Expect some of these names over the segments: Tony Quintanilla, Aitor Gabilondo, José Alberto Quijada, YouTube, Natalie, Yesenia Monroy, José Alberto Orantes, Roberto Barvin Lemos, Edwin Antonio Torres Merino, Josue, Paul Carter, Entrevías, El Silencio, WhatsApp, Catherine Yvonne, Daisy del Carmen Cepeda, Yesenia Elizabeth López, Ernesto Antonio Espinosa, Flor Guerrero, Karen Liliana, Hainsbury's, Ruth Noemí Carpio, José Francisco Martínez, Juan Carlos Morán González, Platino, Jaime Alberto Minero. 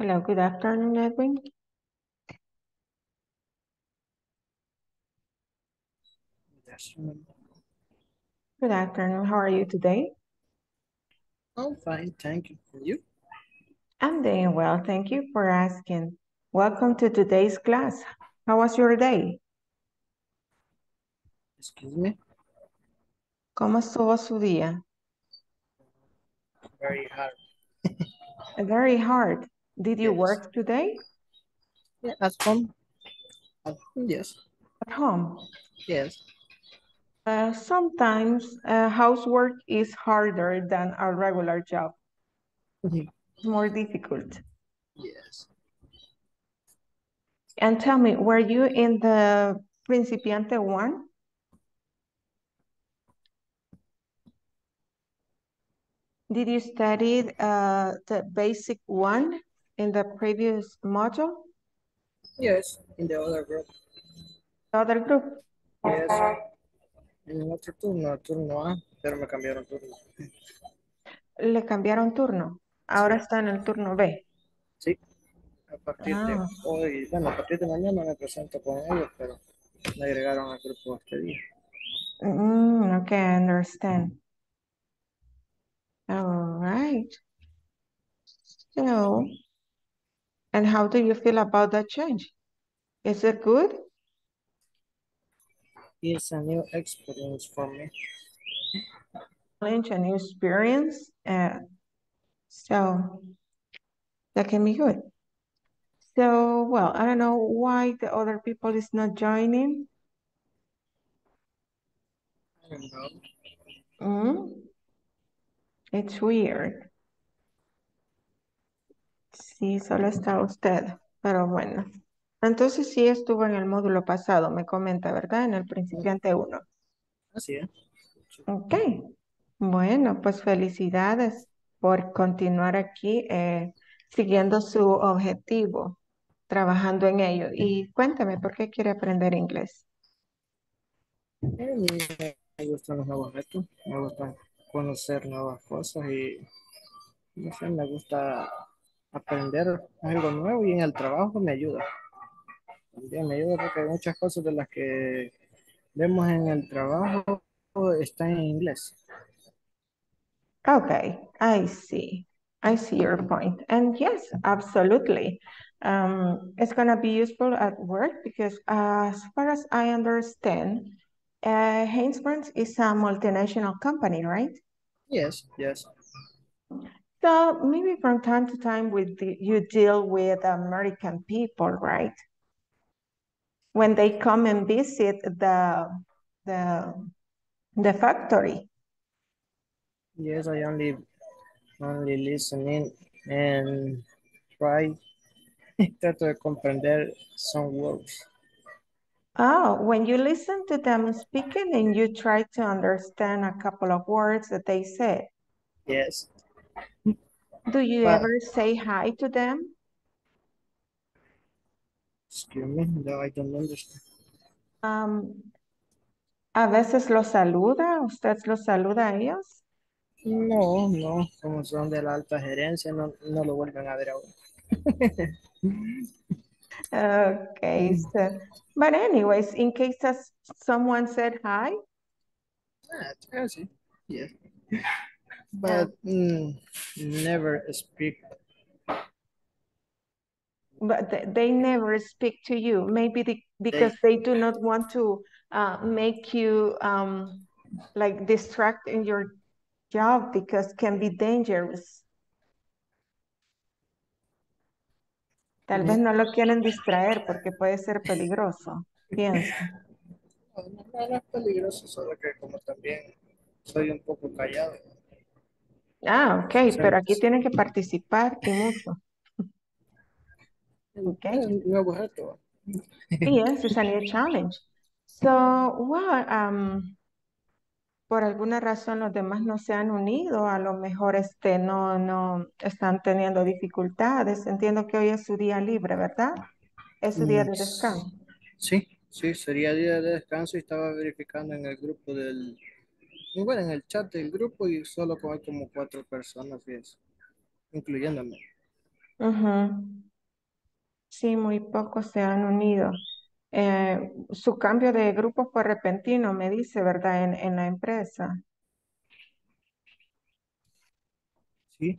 Hello, good afternoon, Edwin. Good afternoon. How are you today? I'm fine, thank you. And you? I'm doing well. Thank you for asking. Welcome to today's class. How was your day? Excuse me. ¿Cómo estuvo su día? Very hard. Very hard. Did you work today? Yeah, at home. At home, yes. At home? Yes. Sometimes housework is harder than a regular job. Mm-hmm. More difficult. Yes. And tell me, were you in the Principiante 1? Did you study the basic 1 in the previous module? Yes, in the other group. The other group? Yes. En el otro turno, turno A, pero me cambiaron turno. ¿Le cambiaron turno? Ahora está en el turno B. Sí, a partir de hoy, bueno, a partir de mañana me presento con ellos, pero me agregaron al grupo este día. Ok, I understand. All right. So, and how do you feel about that change? Is it good? It's a new experience for me. A new experience. So that can be good. So, well, I don't know why the other people is not joining. I don't know. It's weird. Sí, solo está usted, pero bueno. Entonces sí estuvo en el módulo pasado, me comenta, ¿verdad? En el Principiante 1. Así es. Ok. Bueno, pues felicidades por continuar aquí siguiendo su objetivo, trabajando en ello. Y cuéntame, ¿por qué quiere aprender inglés? Me gustan los nuevos retos, me gusta conocer nuevas cosas y no sé, me gusta aprender algo nuevo y en el trabajo me ayuda. También me ayuda porque hay muchas cosas de las que vemos en el trabajo están en inglés. Okay, I see your point. And yes, absolutely. It's going to be useful at work because as far as I understand, Hainsbury's is a multinational company, right? Yes, yes. So maybe from time to time you deal with American people, right? When they come and visit the factory. Yes, I only listening and try to comprender some words. Oh, when you listen to them speaking and you try to understand a couple of words that they said. Yes. Do you ever say hi to them? Excuse me, no, I don't understand. ¿A veces los saluda? ¿Usted los saluda a ellos? No, no, como son de la alta gerencia, no lo vuelven a ver ahora. Okay, so, but anyways, in case someone said hi? Yeah, but never speak. But they never speak to you, maybe because they do not want to make you like distract in your job because can be dangerous. Tal vez no lo quieren distraer porque puede ser peligroso, pienso. No es peligroso, solo que como también soy un poco callado. Ah, ok, sí, pero aquí tienen que participar y mucho. Okay. Yes, it's a new challenge. So, well, por alguna razón los demás no se han unido, a lo mejor no están teniendo dificultades. Entiendo que hoy es su día libre, ¿verdad? Es su día de descanso. Sí, sería día de descanso y estaba verificando en el grupo bueno, en el chat del grupo y solo hay como 4 personas, incluyéndome. Ujú. Sí, muy pocos se han unido. Su cambio de grupo fue repentino, me dice, ¿verdad? En la empresa.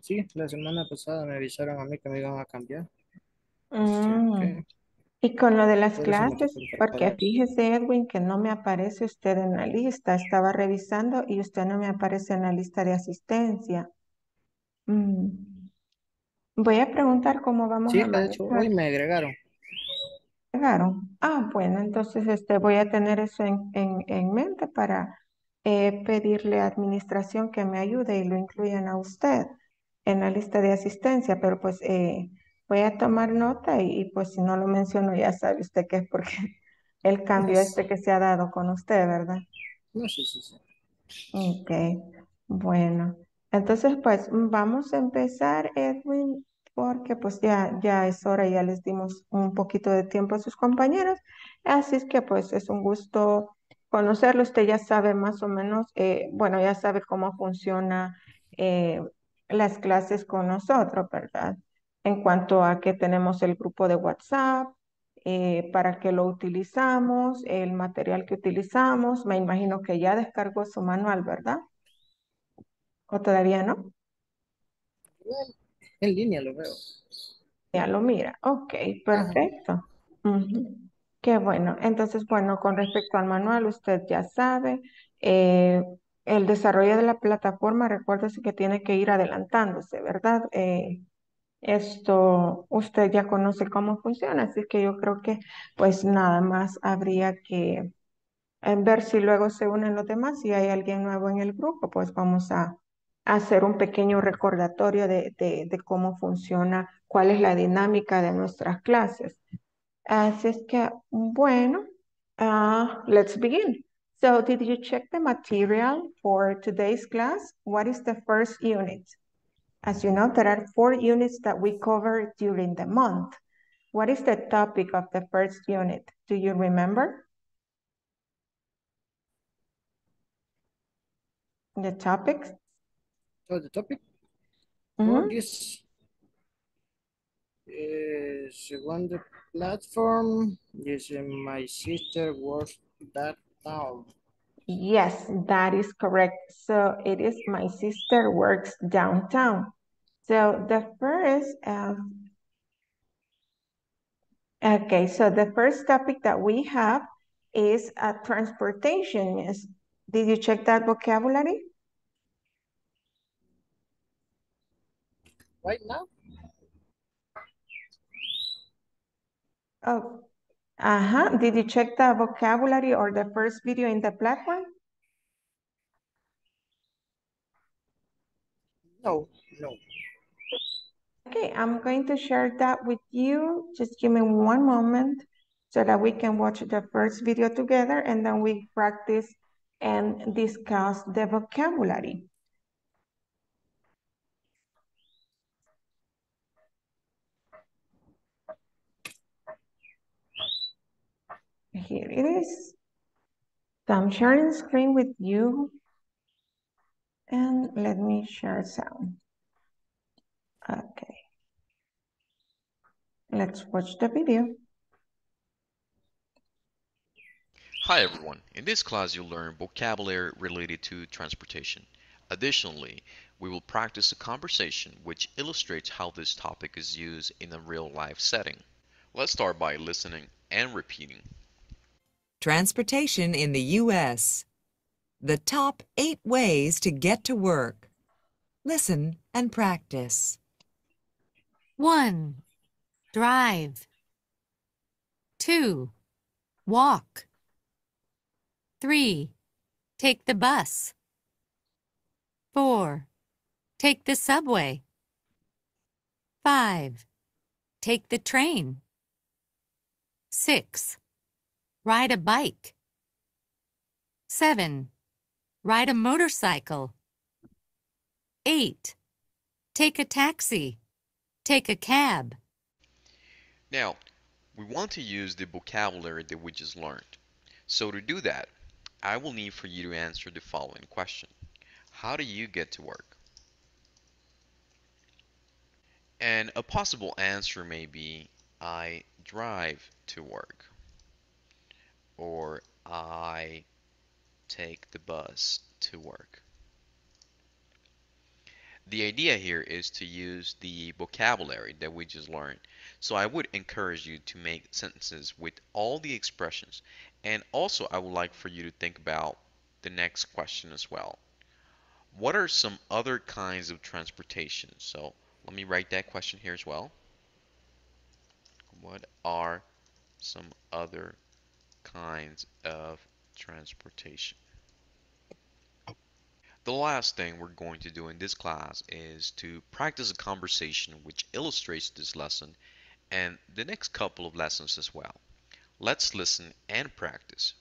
Sí, la semana pasada me avisaron a mí que me iban a cambiar. Así Mm. que Y con lo de las por eso me clases, estoy porque preparado. fíjese, Edwin, que no me aparece usted en la lista. Estaba revisando y usted no me aparece en la lista de asistencia. Mm. Voy a preguntar cómo vamos Sí, a de hecho, manejar. hoy me agregaron. Claro. Ah, bueno, entonces voy a tener eso en mente para pedirle a administración que me ayude y lo incluyan a usted en la lista de asistencia, pero pues voy a tomar nota y pues si no lo menciono ya sabe usted que es porque el cambio este que se ha dado con usted, ¿verdad? No, sí. Ok, bueno. Entonces pues vamos a empezar, Edwin, porque pues ya es hora, ya les dimos un poquito de tiempo a sus compañeros, así es que pues es un gusto conocerlo, usted ya sabe más o menos, bueno, ya sabe cómo funciona eh, las clases con nosotros, ¿verdad? En cuanto a que tenemos el grupo de WhatsApp, para qué lo utilizamos, el material que utilizamos, me imagino que ya descargó su manual, ¿verdad? ¿O todavía no? Igual, en línea lo veo. Ya lo mira. Ok, Ajá. perfecto. Ujú. Qué bueno. Entonces, bueno, con respecto al manual, usted ya sabe, eh, el desarrollo de la plataforma, recuérdese que tiene que ir adelantándose, ¿verdad? Esto usted ya conoce cómo funciona, así que yo creo que pues nada más habría que ver si luego se unen los demás, si hay alguien nuevo en el grupo, pues vamos a hacer un pequeño recordatorio de cómo funciona, cuál es la dinámica de nuestras clases. Así es que, bueno, let's begin. So, did you check the material for today's class? What is the first unit? As you know, there are 4 units that we cover during the month. What is the topic of the first unit? Do you remember the topics? So the topic for Mhm. this is on the platform. Yes, my sister works that town. Yes, that is correct. So it is my sister works downtown. So the first, okay, so the first topic that we have is transportation. Yes. Did you check that vocabulary? Right now? Oh, Did you check the vocabulary or the first video in the platform? No. Okay, I'm going to share that with you. Just give me one moment so that we can watch the first video together and then we practice and discuss the vocabulary. Here it is. So I'm sharing screen with you and let me share sound. Okay, let's watch the video. Hi everyone, in this class you'll learn vocabulary related to transportation. Additionally, we will practice a conversation which illustrates how this topic is used in a real life setting. Let's start by listening and repeating. Transportation in the U.S. The top 8 ways to get to work. Listen and practice. 1. Drive. 2. Walk. 3. Take the bus. 4. Take the subway. 5. Take the train. 6. Ride a bike. 7. Ride a motorcycle. 8. Take a taxi. Take a cab. Now, we want to use the vocabulary that we just learned. So to do that, I will need for you to answer the following question. How do you get to work? And a possible answer may be, I drive to work, or I take the bus to work. The idea here is to use the vocabulary that we just learned. So I would encourage you to make sentences with all the expressions. And also I would like for you to think about the next question as well. What are some other kinds of transportation? So let me write that question here as well. What are some other kinds of transportation? The last thing we're going to do in this class is to practice a conversation which illustrates this lesson and the next couple of lessons as well. Let's listen and practice.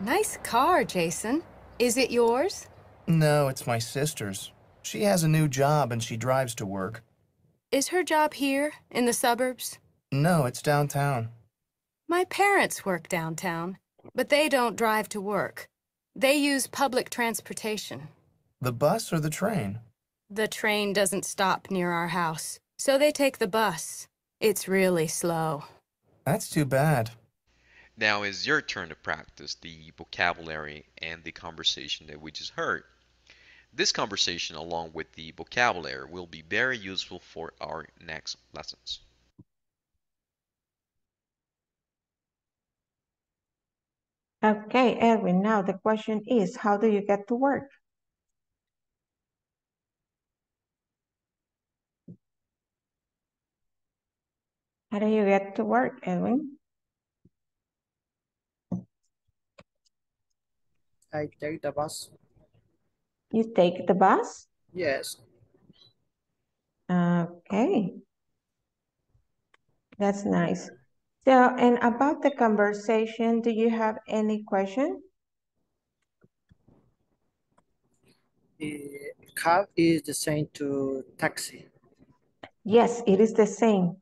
Nice car, Jason. Is it yours? No, it's my sister's. She has a new job and she drives to work. Is her job here, in the suburbs? No, it's downtown. My parents work downtown, but they don't drive to work. They use public transportation. The bus or the train? The train doesn't stop near our house, so they take the bus. It's really slow. That's too bad. Now it's your turn to practice the vocabulary and the conversation that we just heard. This conversation, along with the vocabulary, will be very useful for our next lessons. Okay, Edwin, now the question is, how do you get to work? How do you get to work, Edwin? I take the bus. You take the bus? Yes. Okay. That's nice. So, and about the conversation, do you have any question? Cab is the same to taxi. Yes, it is the same.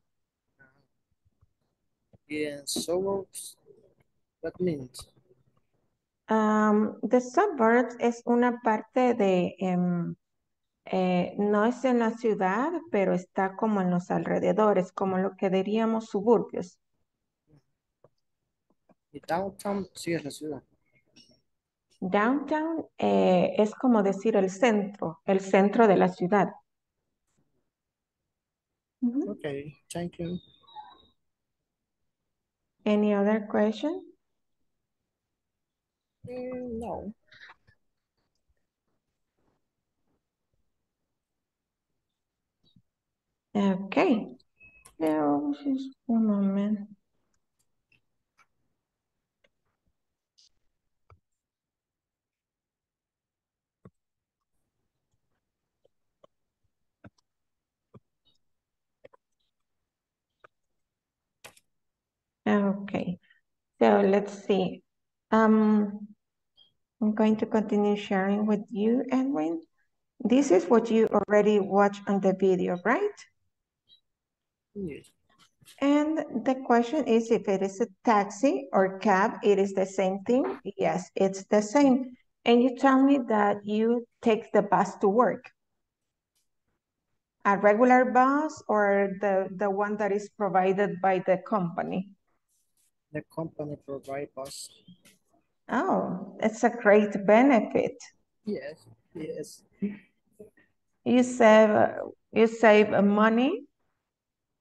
Yeah, suburbs, what means? The suburbs es una parte de, no es en la ciudad, pero está como en los alrededores, como lo que diríamos suburbios. Downtown sí es la ciudad. Downtown es como decir el centro de la ciudad. Mm-hmm. Okay, thank you. Any other question? No. Okay. Now, just one moment. Okay, so let's see. I'm going to continue sharing with you, Edwin. This is what you already watched on the video, right? Yes. And the question is if it is a taxi or cab, it is the same thing? Yes, it's the same. And you tell me that you take the bus to work. A regular bus or the one that is provided by the company? The company provides bus. Oh, that's a great benefit. Yes, yes. You save money,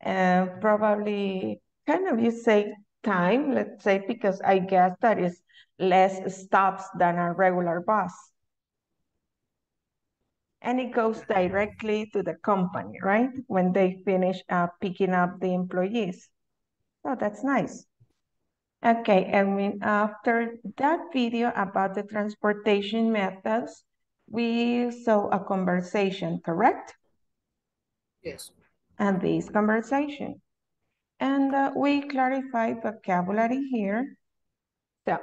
probably kind of you save time, let's say, because I guess that is less stops than a regular bus. And it goes directly to the company, right? When they finish picking up the employees. Oh, that's nice. Okay, and when, after that video about the transportation methods, we saw a conversation, correct? Yes. And this conversation. And we clarified vocabulary here. So,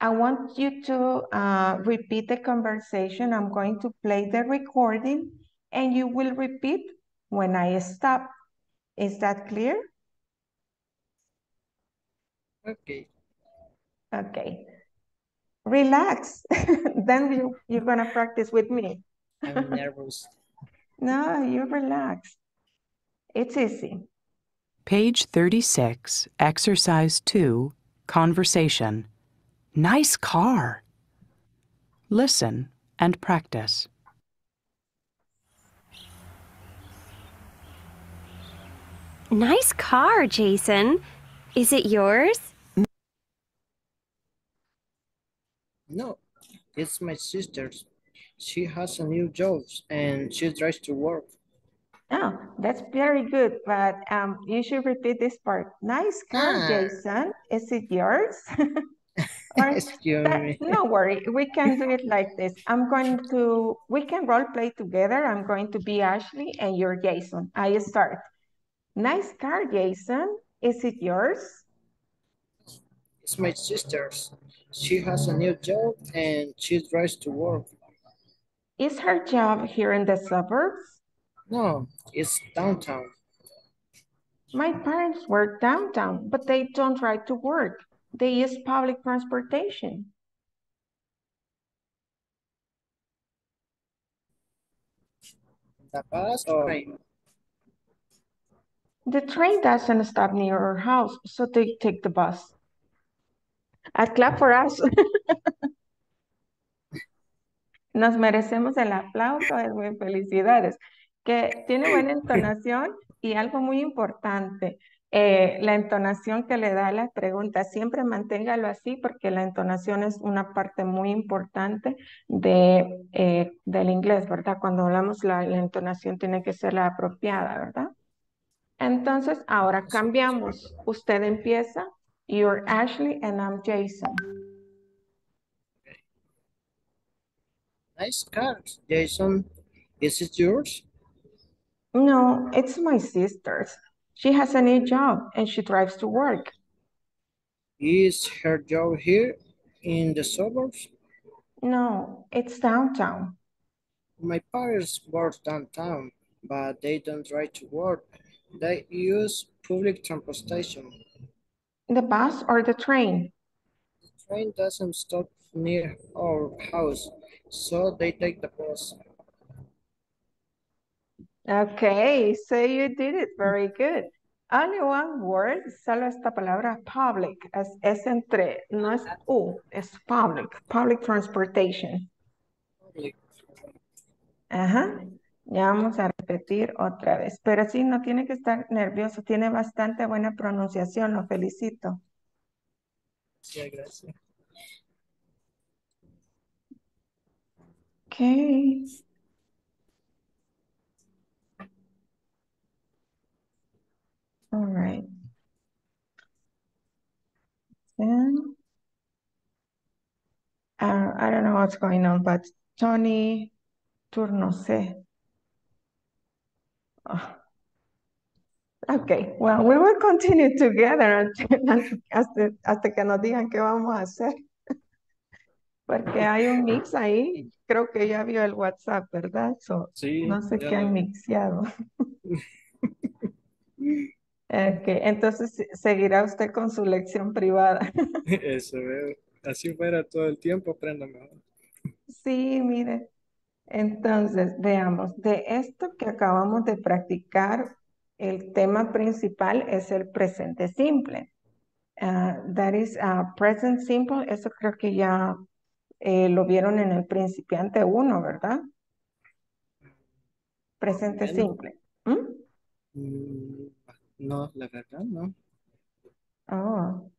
I want you to repeat the conversation. I'm going to play the recording and you will repeat when I stop. Is that clear? Okay. Okay. Relax. Then you're gonna practice with me. I'm nervous. No, you relax. It's easy. Page 36, Exercise 2, Conversation. Nice car. Listen and practice. Nice car, Jason. Is it yours? No, it's my sister's. She has a new job and she drives to work. Oh, that's very good, but you should repeat this part. Nice car, Jason. Is it yours? No worry, we can do it like this. We can role play together. I'm going to be Ashley and you're Jason. I start. Nice car, Jason. Is it yours? It's my sister's. She has a new job and she drives to work. Is her job here in the suburbs? No, it's downtown. My parents work downtown, but they don't drive to work. They use public transportation. The bus or train? The train doesn't stop near our house, so they take the bus. Clap for us. Nos merecemos el aplauso, Edwin. Felicidades. Que tiene buena entonación y algo muy importante, la entonación que le da a las preguntas. Siempre manténgalo así porque la entonación es una parte muy importante de, del inglés, ¿verdad? Cuando hablamos la entonación tiene que ser la apropiada, ¿verdad? Entonces, ahora cambiamos. Usted empieza. You're Ashley and I'm Jason. Nice car, Jason. Is it yours? No, it's my sister's. She has a new job and she drives to work. Is her job here in the suburbs? No, it's downtown. My parents work downtown, but they don't drive to work. They use public transportation. The bus or the train? The train doesn't stop near our house, so they take the bus. Okay, so you did it very good. Only one word, solo esta palabra public, es entre, no es U, es public, public transportation. Public. Ajá, ya vamos a repetir otra vez, pero sí, no tiene que estar nervioso, tiene bastante buena pronunciación, lo felicito. Sí, gracias. Okay. All right. Then, I don't know what's going on, but Tony Turnose. Oh. Okay, well, we will continue together hasta que nos digan qué vamos a hacer. Porque hay un mix ahí. Creo que ya vio el WhatsApp, ¿verdad? So, sí, no sé qué han mixeado. Okay, entonces seguirá usted con su lección privada. Eso veo. Así fuera todo el tiempo, aprenda mejor. Sí, mire. Entonces, veamos. De esto que acabamos de practicar, el tema principal es el presente simple. That is present simple. Eso creo que ya lo vieron en el principiante 1, ¿verdad? Presente simple. ¿Mm? No, la verdad, no. Oh,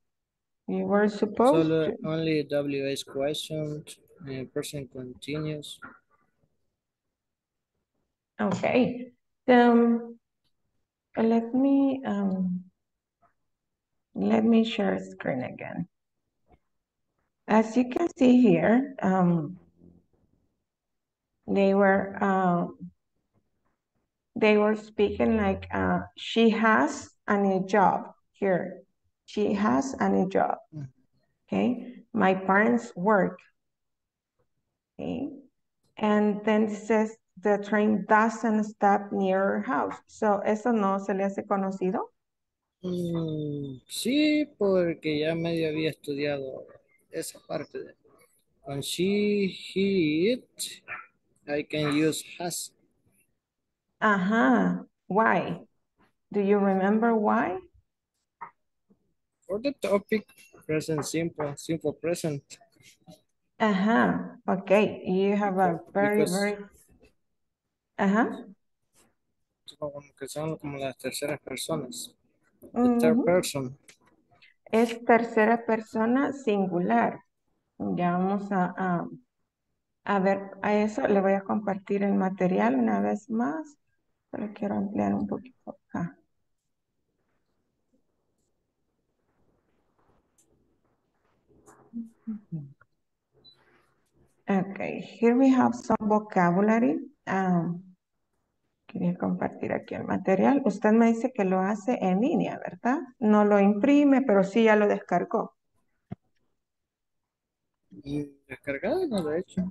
you were supposed to. Only WS questions, person continues. Okay. Let me share screen again. As you can see here, they were speaking like she has a new job here. She has a new job. Okay. My parents work. Okay. And then it says the train doesn't stop near her house. So eso no se le hace conocido. Sí, porque ya medio había estudiado esa parte de when she, he, it, I can use has. Ajá, why? Do you remember why? For the topic, present simple, simple present. Okay, you have a very. Que son como las terceras personas. The third person. Es tercera persona singular. Ya vamos a ver a eso. Le voy a compartir el material una vez más. Pero quiero ampliar un poquito acá. Okay, here we have some vocabulary. Quería compartir aquí el material. Usted me dice que lo hace en línea, ¿verdad? No lo imprime, pero sí ya lo descargó. Descargado no lo he hecho,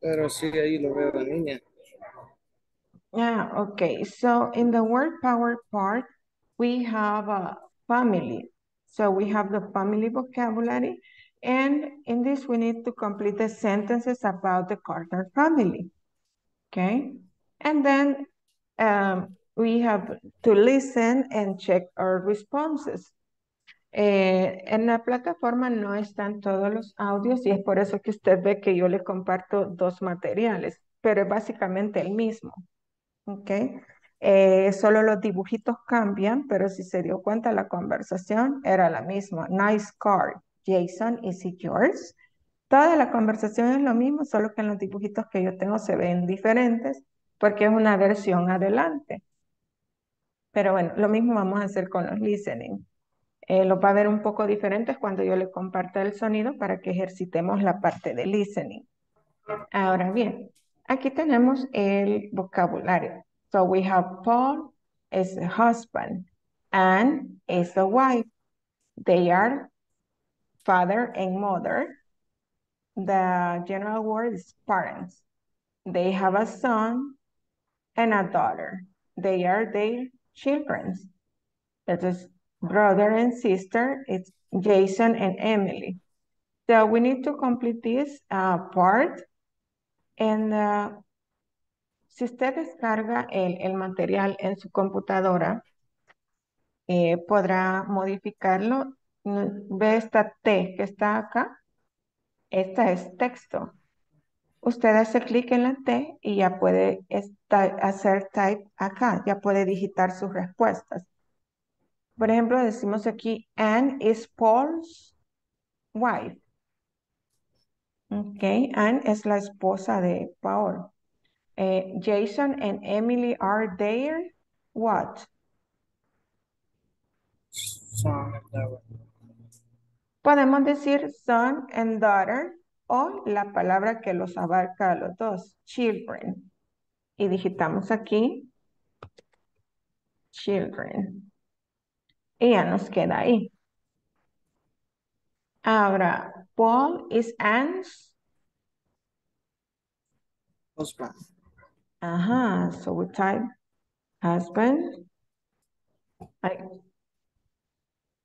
pero sí ahí lo veo en línea. Okay. So in the word power part, we have a family. So we have the family vocabulary. And in this, we need to complete the sentences about the Carter family. Okay. And then we have to listen and check our responses. En la plataforma no están todos los audios y es por eso que usted ve que yo le comparto dos materiales, pero es básicamente el mismo. Okay. Solo los dibujitos cambian, pero si se dio cuenta la conversación era la misma. Nice car. Jason, is it yours? Toda la conversación es lo mismo, solo que en los dibujitos que yo tengo se ven diferentes porque es una versión adelante. Pero bueno, lo mismo vamos a hacer con los listening. Lo va a ver un poco diferentes cuando yo le comparta el sonido para que ejercitemos la parte de listening. Ahora bien, aquí tenemos el vocabulario. So we have Paul is a husband, Anne is a wife. They are father and mother. The general word is parents. They have a son and a daughter. They are their children. That is brother and sister. It's Jason and Emily. So we need to complete this part. And si usted descarga el material en su computadora, podrá modificarlo. Ve esta T que está acá. Esta es texto. Usted hace clic en la T y ya puede hacer type acá. Ya puede digitar sus respuestas. Por ejemplo, decimos aquí, Anne is Paul's wife. Ok, Anne es la esposa de Paul. Jason and Emily are their what? Son and daughter. Podemos decir son and daughter o la palabra que los abarca a los dos, children. Y digitamos aquí, children. Y ya nos queda ahí. Ahora, Paul is Anne's husband. So we type husband.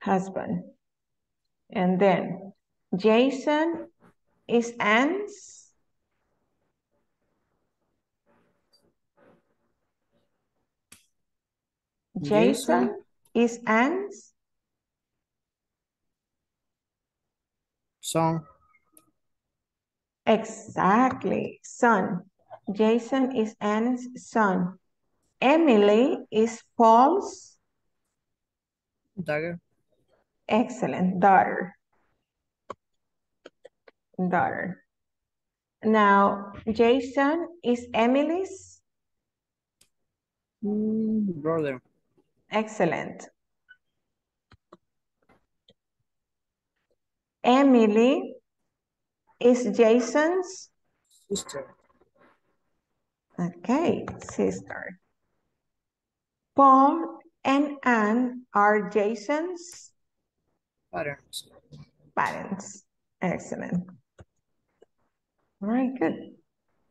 Husband. And then, Jason is Anne's son. Exactly, son. Jason is Anne's son. Emily is Paul's daughter. Excellent, daughter. Daughter. Now, Jason is Emily's brother. Excellent. Emily is Jason's sister. Okay, sister. Paul and Anne are Jason's parents. Parents. Excellent. All right, good.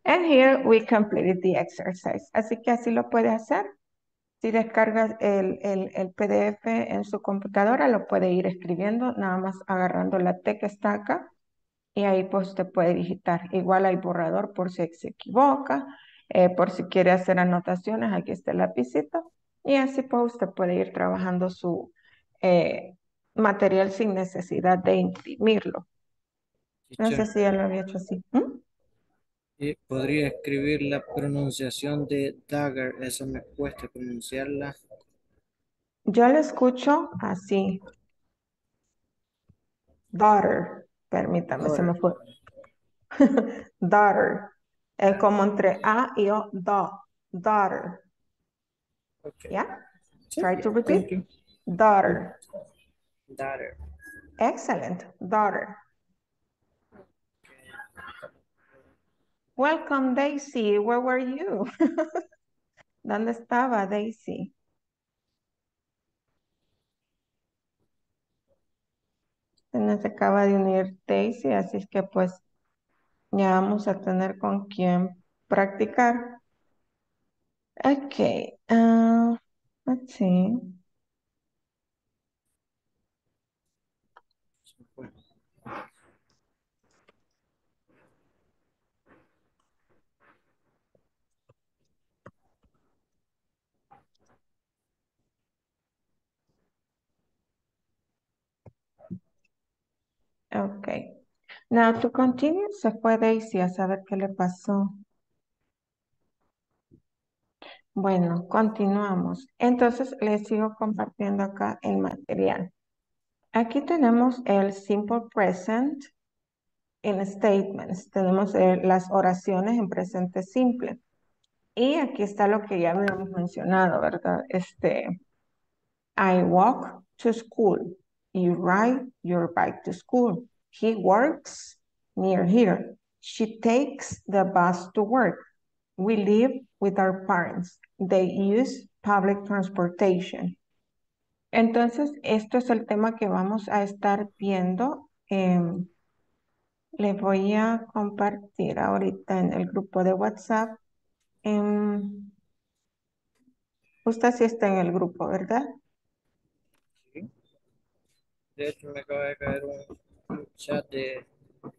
And here we completed the exercise. Así que así lo puede hacer. Si descargas el PDF en su computadora, lo puede ir escribiendo, nada más agarrando la T que está acá. Y ahí pues te puede digitar. Igual hay borrador por si se equivoca, por si quiere hacer anotaciones, aquí está el lapicito. y así pues usted puede ir trabajando su material sin necesidad de imprimirlo. No sé si ya lo había hecho así. Podría escribir la pronunciación de dagger, eso me cuesta pronunciarla. Yo la escucho así. Daughter, permítame, daughter. Se me fue. Daughter, es como entre A y O, daughter. Okay. Yeah? Sí, try to repeat. Daughter. Daughter. Excellent, daughter. Welcome, Daisy. Where were you? ¿Dónde estaba, Daisy? Se nos acaba de unir Daisy, así es que pues ya vamos a tener con quién practicar. Ok, let's see. Okay. Now to continue, se fue Daisy a saber qué le pasó. Bueno, continuamos. Entonces, les sigo compartiendo acá el material. Aquí tenemos el simple present en statements. Tenemos las oraciones en presente simple. Y aquí está lo que ya habíamos mencionado, ¿verdad? I walk to school. You ride your bike to school. He works near here. She takes the bus to work. We live with our parents. They use public transportation. Entonces, esto es el tema que vamos a estar viendo. Les voy a compartir ahorita en el grupo de WhatsApp. Usted sí está en el grupo, ¿verdad? De hecho, me acaba de caer un chat de, ¿cómo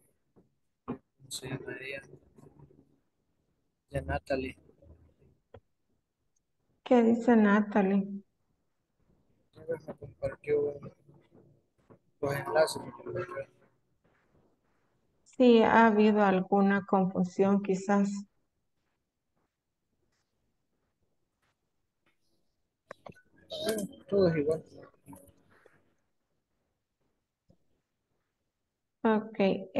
se llama ella? De Natalie. ¿Qué dice Natalie? Me compartió los enlaces. Sí, ha habido alguna confusión quizás. Bueno, todo es igual. Ok, okay,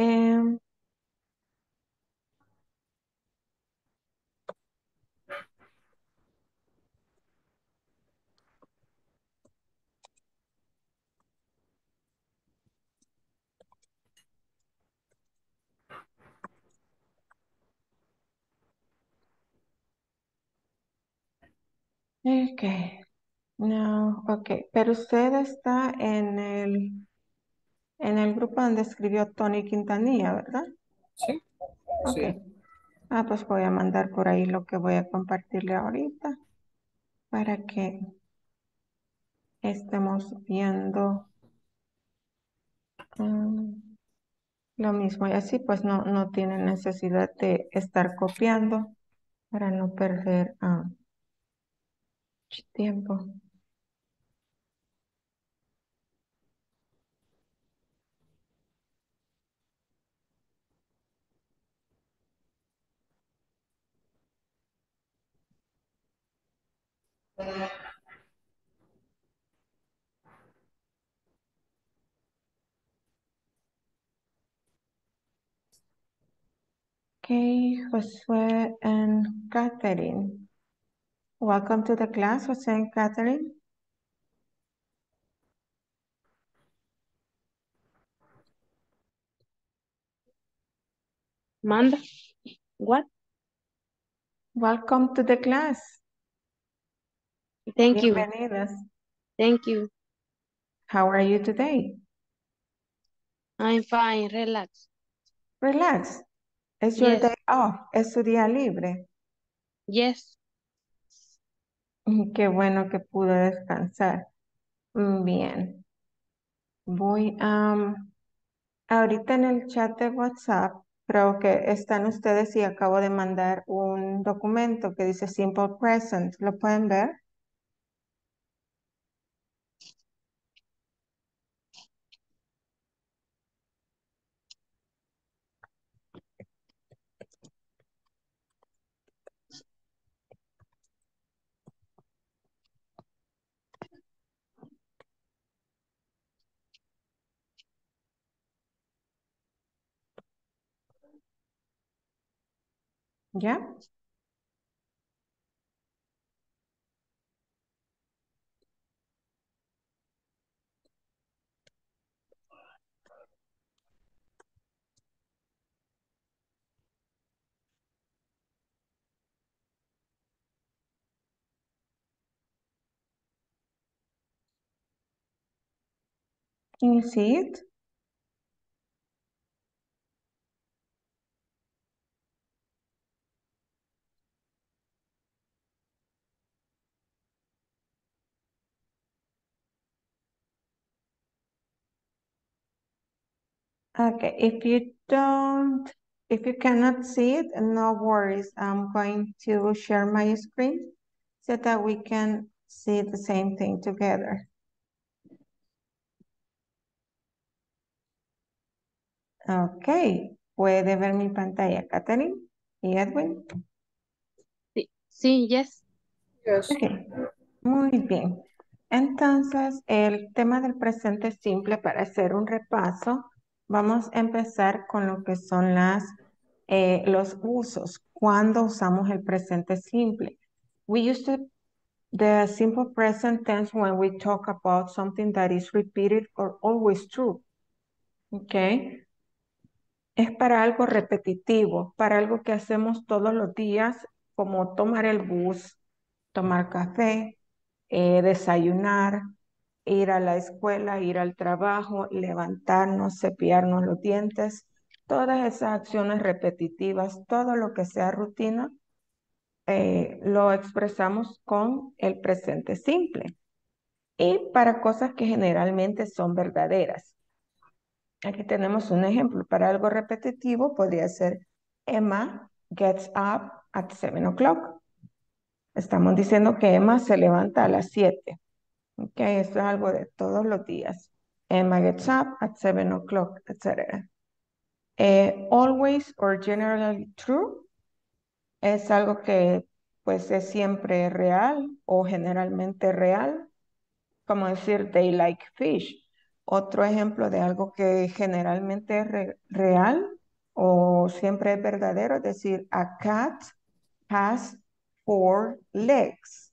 no, okay, pero usted está en el grupo donde escribió Tony Quintanilla, ¿verdad? Sí. Okay. Sí. Ah, pues voy a mandar por ahí lo que voy a compartirle ahorita para que estemos viendo lo mismo. Y así pues no tiene necesidad de estar copiando para no perder tiempo. Okay, Josue and Catherine. Welcome to the class, Josue and Catherine. Manda, what? Welcome to the class. Thank you. Bienvenidas. Thank you. How are you today? I'm fine. Relax. Relax. It's your day off. Es su día libre. Yes. Qué bueno que pudo descansar. Bien. Voy ahorita en el chat de WhatsApp, creo que están ustedes y acabo de mandar un documento que dice Simple Present. ¿Lo pueden ver? ¿Ya? Can you see it? Okay, if you cannot see it, no worries. I'm going to share my screen so that we can see the same thing together. Okay, ¿puede ver mi pantalla, Catherine y Edwin? Sí, sí, yes. Yes. Okay. Muy bien. Entonces, el tema del presente es simple para hacer un repaso. Vamos a empezar con lo que son los usos. ¿Cuándo usamos el presente simple? We use the simple present tense when we talk about something that is repeated or always true. Okay. Es para algo repetitivo, para algo que hacemos todos los días, como tomar el bus, tomar café, desayunar, ir a la escuela, ir al trabajo, levantarnos, cepillarnos los dientes, todas esas acciones repetitivas, todo lo que sea rutina, lo expresamos con el presente simple. Y para cosas que generalmente son verdaderas. Aquí tenemos un ejemplo. Para algo repetitivo podría ser Emma gets up at 7 o'clock. Estamos diciendo que Emma se levanta a las 7. Ok, esto es algo de todos los días. Emma gets up at 7 o'clock, etc. Always or generally true. Es algo que pues es siempre real o generalmente real. Como decir, they like fish. Otro ejemplo de algo que generalmente es real o siempre es verdadero, es decir, a cat has 4 legs.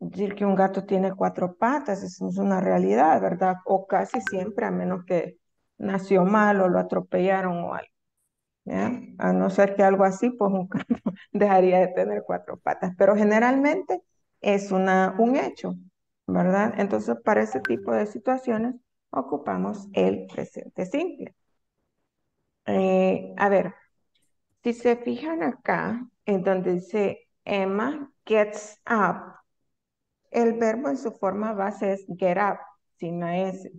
Decir que un gato tiene 4 patas, eso es una realidad, ¿verdad? O casi siempre, a menos que nació mal o lo atropellaron o algo. ¿Ya? A no ser que algo así, pues un gato dejaría de tener 4 patas. Pero generalmente es un hecho, ¿verdad? Entonces, para ese tipo de situaciones, ocupamos el presente simple. A ver, si se fijan acá, en donde dice Emma gets up, el verbo en su forma base es get up, sin la S.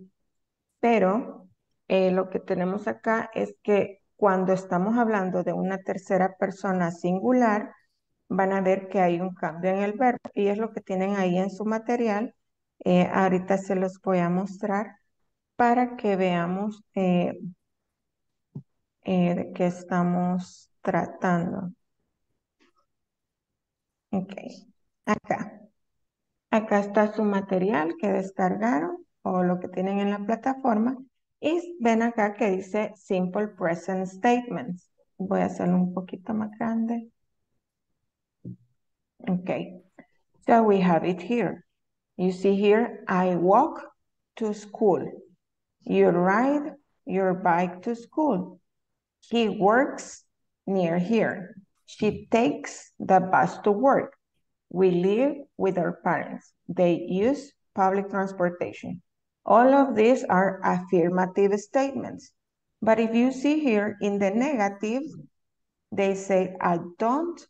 Pero lo que tenemos acá es que cuando estamos hablando de una tercera persona singular, van a ver que hay un cambio en el verbo. Y es lo que tienen ahí en su material. Ahorita se los voy a mostrar para que veamos de qué estamos tratando. Ok, acá. Acá está su material que descargaron o lo que tienen en la plataforma. Y ven acá que dice Simple Present Statements. Voy a hacerlo un poquito más grande. Okay. So we have it here. You see here, I walk to school. You ride your bike to school. He works near here. She takes the bus to work. We live with our parents. They use public transportation. All of these are affirmative statements. But if you see here in the negative, they say, I don't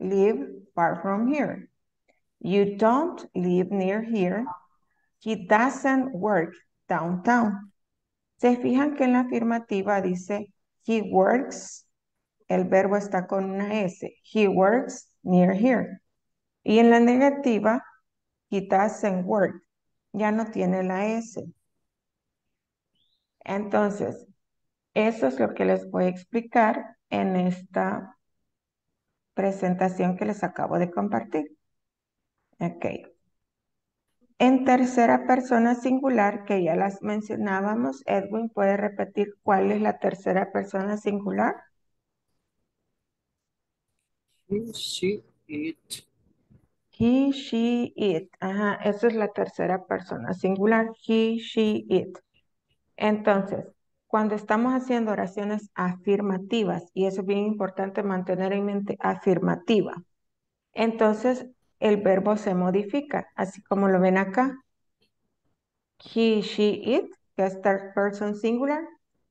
live far from here. You don't live near here. He doesn't work downtown. Se fijan que en la afirmativa dice, he works, el verbo está con una S. He works near here. Y en la negativa, he doesn't work. Ya no tiene la S. Entonces, eso es lo que les voy a explicar en esta presentación que les acabo de compartir. Ok. En tercera persona singular, que ya las mencionábamos, Edwin, ¿puede repetir cuál es la tercera persona singular? He, she, it. He, she, it. Ajá, esa es la tercera persona, singular. He, she, it. Entonces, cuando estamos haciendo oraciones afirmativas, y eso es bien importante mantener en mente, afirmativa, entonces el verbo se modifica, así como lo ven acá. He, she, it, que es third person singular,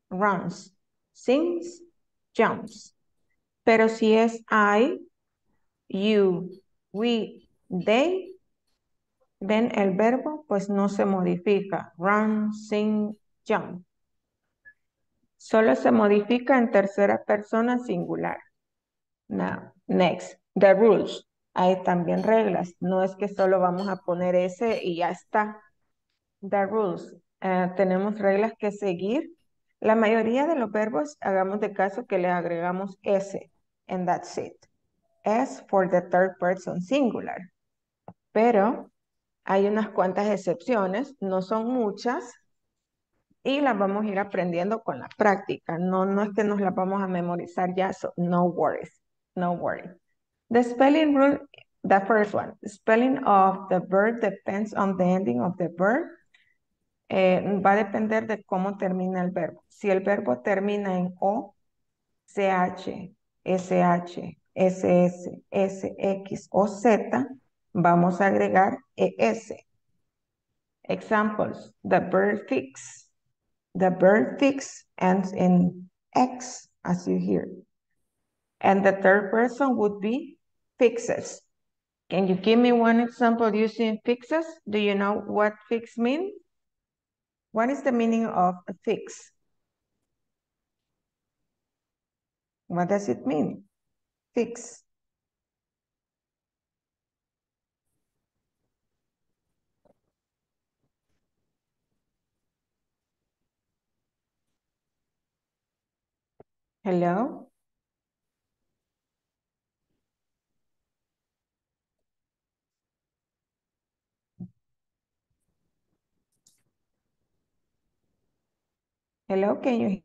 runs, sings, jumps. Pero si es I, you, we, they, ven el verbo, pues no se modifica. Run, sing, jump. Solo se modifica en tercera persona singular. Now, next, the rules. Hay también reglas. No es que solo vamos a poner ese y ya está. The rules. Tenemos reglas que seguir. La mayoría de los verbos, hagamos de caso que le agregamos S. And that's it. S for the third person singular. Pero hay unas cuantas excepciones, no son muchas, y las vamos a ir aprendiendo con la práctica. No es que nos las vamos a memorizar ya, so no worries, no worry. The spelling rule, the first one, spelling of the verb depends on the ending of the verb. Va a depender de cómo termina el verbo. Si el verbo termina en O, CH, SH, SS, SX o Z, vamos a agregar ES. Examples, the verb fix ends in X, as you hear. And the third person would be fixes. Can you give me one example using fixes? Do you know what fix means? What is the meaning of a fix? What does it mean? Fix. Hello? Hello, can you?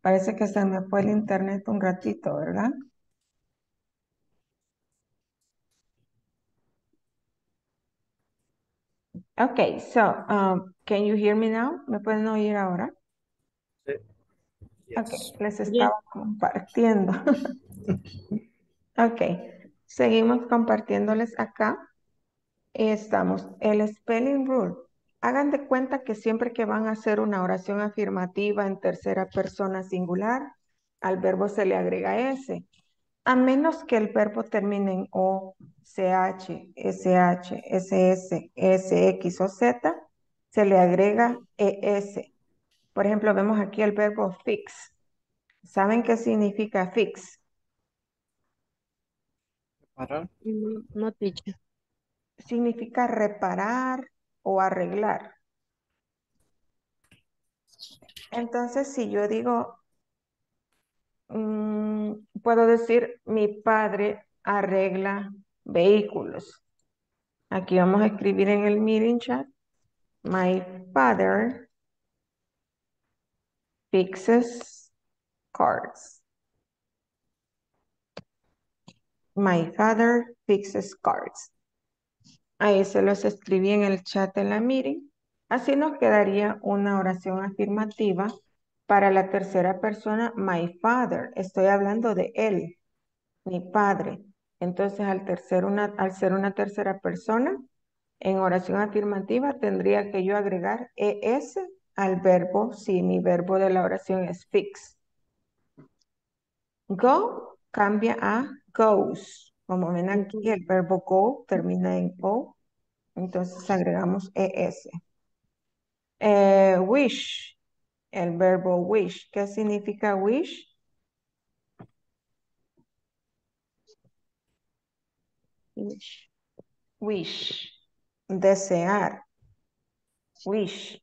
Parece que se me fue el internet un ratito, ¿verdad? Okay, so can you hear me now? ¿Me pueden oír ahora? Sí. Ok, les estaba compartiendo. Ok, seguimos compartiéndoles acá. Estamos, el spelling rule. Hagan de cuenta que siempre que van a hacer una oración afirmativa en tercera persona singular, al verbo se le agrega S. A menos que el verbo termine en O, CH, SH, SS, SX o Z, se le agrega ES. Por ejemplo, vemos aquí el verbo fix. ¿Saben qué significa fix? ¿Reparar? No, teacher. Significa reparar o arreglar. Entonces, si yo digo, puedo decir, mi padre arregla vehículos. Aquí vamos a escribir en el meeting chat, my father fixes cars. My father fixes cars. Ahí se los escribí en el chat en la meeting. Así nos quedaría una oración afirmativa para la tercera persona, my father. Estoy hablando de él, mi padre. Entonces, al ser una tercera persona, en oración afirmativa tendría que yo agregar ES al verbo, si mi verbo de la oración es fix. Go cambia a goes. Como ven aquí, el verbo go termina en O. Entonces agregamos ES. Wish. El verbo wish. ¿Qué significa wish? Wish. Wish. Desear. Wish.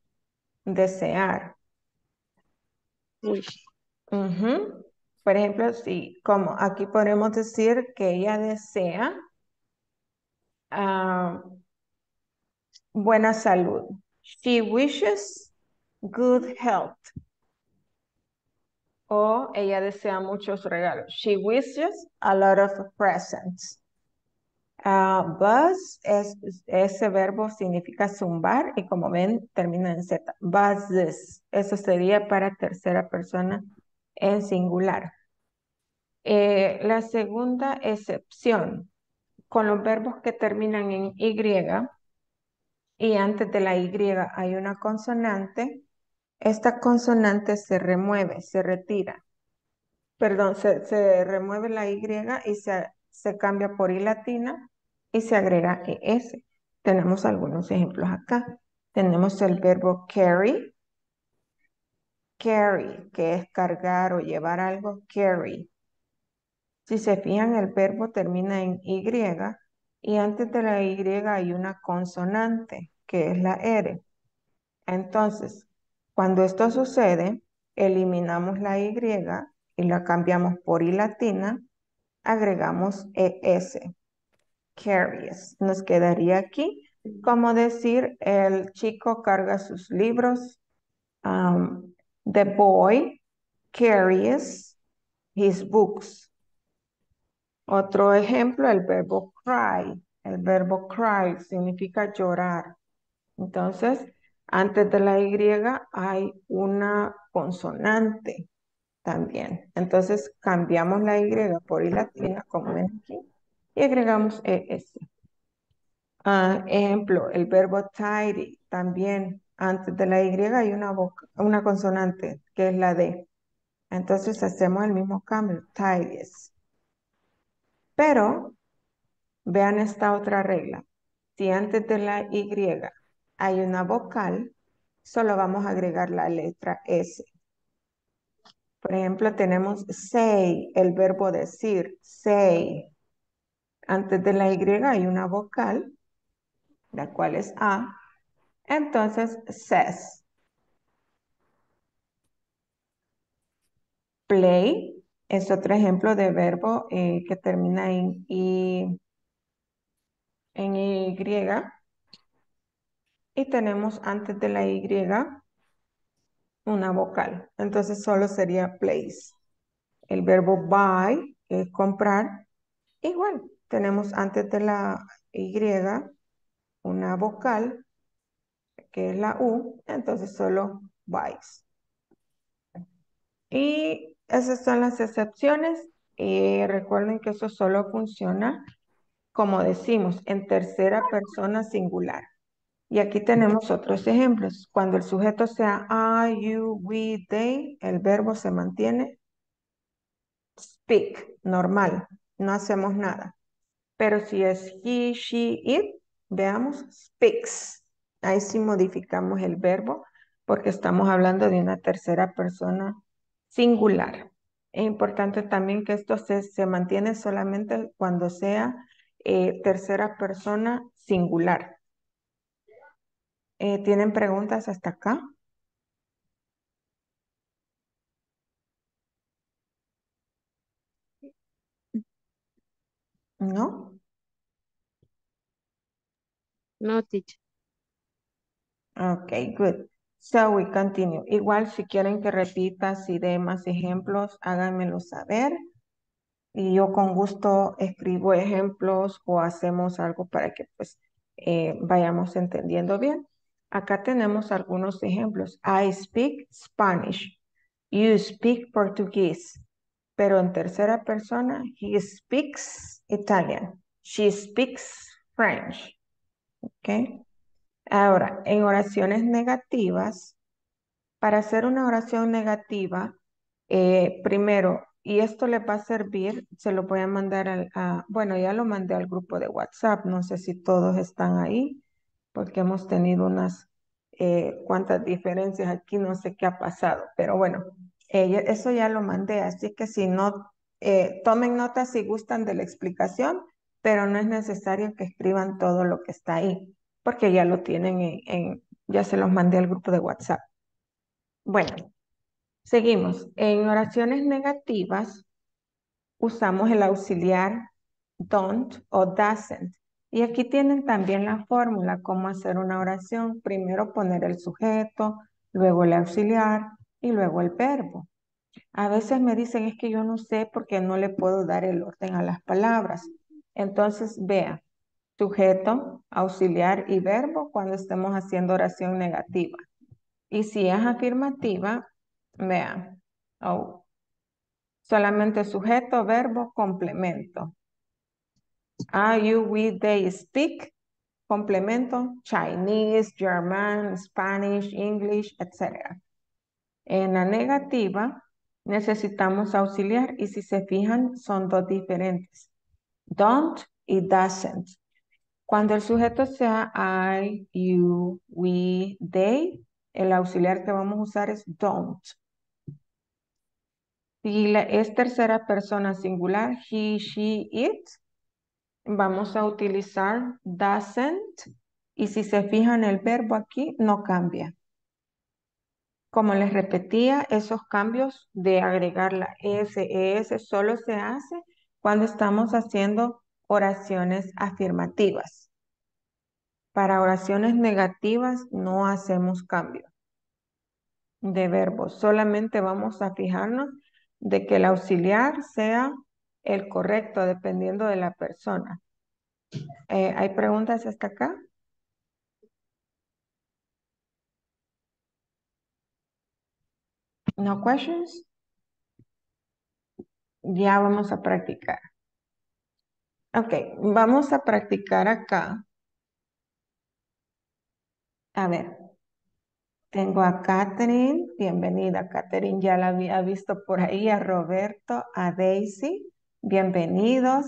Desear. Wish. Por ejemplo, si como aquí podemos decir que ella desea Buena salud. She wishes good health. O ella desea muchos regalos. She wishes a lot of presents. Buzz, ese verbo significa zumbar y como ven termina en Z. Buzzes, eso sería para tercera persona en singular. La segunda excepción, con los verbos que terminan en Y antes de la Y hay una consonante, esta consonante se remueve, se retira. Perdón, se remueve la Y y se cambia por I latina y se agrega ES. Tenemos algunos ejemplos acá. Tenemos el verbo carry. Carry, que es cargar o llevar algo, carry. Si se fijan, el verbo termina en Y antes de la Y hay una consonante, que es la R. Entonces, cuando esto sucede, eliminamos la Y y la cambiamos por I latina, agregamos ES, carries. Nos quedaría aquí, como decir, el chico carga sus libros, the boy carries his books. Otro ejemplo, el verbo cry. El verbo cry significa llorar. Entonces, antes de la Y hay una consonante también. Entonces, cambiamos la Y por I latina, como ven aquí, y agregamos ES. Ejemplo, el verbo tidy. También, antes de la Y hay una consonante, que es la D. Entonces, hacemos el mismo cambio, tidies. Pero, vean esta otra regla. Si antes de la Y hay una vocal, solo vamos a agregar la letra S. Por ejemplo, tenemos say, el verbo decir, say. Antes de la Y hay una vocal, la cual es A. Entonces, says. Play. Es otro ejemplo de verbo que termina en Y. Y tenemos antes de la Y una vocal. Entonces solo sería place. El verbo buy, que es comprar. Igual, tenemos antes de la Y una vocal, que es la U. Entonces solo buys. Y esas son las excepciones y recuerden que eso solo funciona, como decimos, en tercera persona singular. Y aquí tenemos otros ejemplos. Cuando el sujeto sea I, you, we, they, el verbo se mantiene speak, normal, no hacemos nada. Pero si es he, she, it, veamos speaks. Ahí sí modificamos el verbo porque estamos hablando de una tercera persona singular. Es importante también que esto se mantiene solamente cuando sea tercera persona singular. ¿Tienen preguntas hasta acá? ¿No? No, teacher. Okay, good. So we continue. Igual si quieren que repita, si dé más ejemplos, háganmelo saber. Y yo con gusto escribo ejemplos o hacemos algo para que pues vayamos entendiendo bien. Acá tenemos algunos ejemplos. I speak Spanish. You speak Portuguese. Pero en tercera persona, he speaks Italian. She speaks French. Okay. Ahora, en oraciones negativas, para hacer una oración negativa, primero, y esto les va a servir, se lo voy a mandar bueno, ya lo mandé al grupo de WhatsApp, no sé si todos están ahí, porque hemos tenido unas cuantas diferencias aquí, no sé qué ha pasado, pero bueno, eso ya lo mandé, así que si no, tomen nota si gustan de la explicación, pero no es necesario que escriban todo lo que está ahí, porque ya lo tienen, ya se los mandé al grupo de WhatsApp. Bueno, seguimos. En oraciones negativas usamos el auxiliar don't o doesn't. Y aquí tienen también la fórmula, cómo hacer una oración. Primero poner el sujeto, luego el auxiliar y luego el verbo. A veces me dicen, es que yo no sé porque no le puedo dar el orden a las palabras. Entonces, vea, sujeto, auxiliar y verbo cuando estemos haciendo oración negativa. Y si es afirmativa, vea, solamente sujeto, verbo, complemento. Are you, we, they, speak, complemento, Chinese, German, Spanish, English, etc. En la negativa necesitamos auxiliar y si se fijan son dos diferentes. Don't y doesn't. Cuando el sujeto sea I, you, we, they, el auxiliar que vamos a usar es don't. Si es tercera persona singular, he, she, it, vamos a utilizar doesn't y si se fijan el verbo aquí no cambia. Como les repetía, esos cambios de agregar la S, solo se hace cuando estamos haciendo oraciones afirmativas. Para oraciones negativas no hacemos cambio de verbo. Solamente vamos a fijarnos de que el auxiliar sea el correcto, dependiendo de la persona. ¿Hay preguntas hasta acá? ¿No questions? Ya vamos a practicar. Ok, vamos a practicar acá. A ver. Tengo a Catherine. Bienvenida, Catherine. Ya la había visto por ahí. A Roberto, a Daisy. Bienvenidos.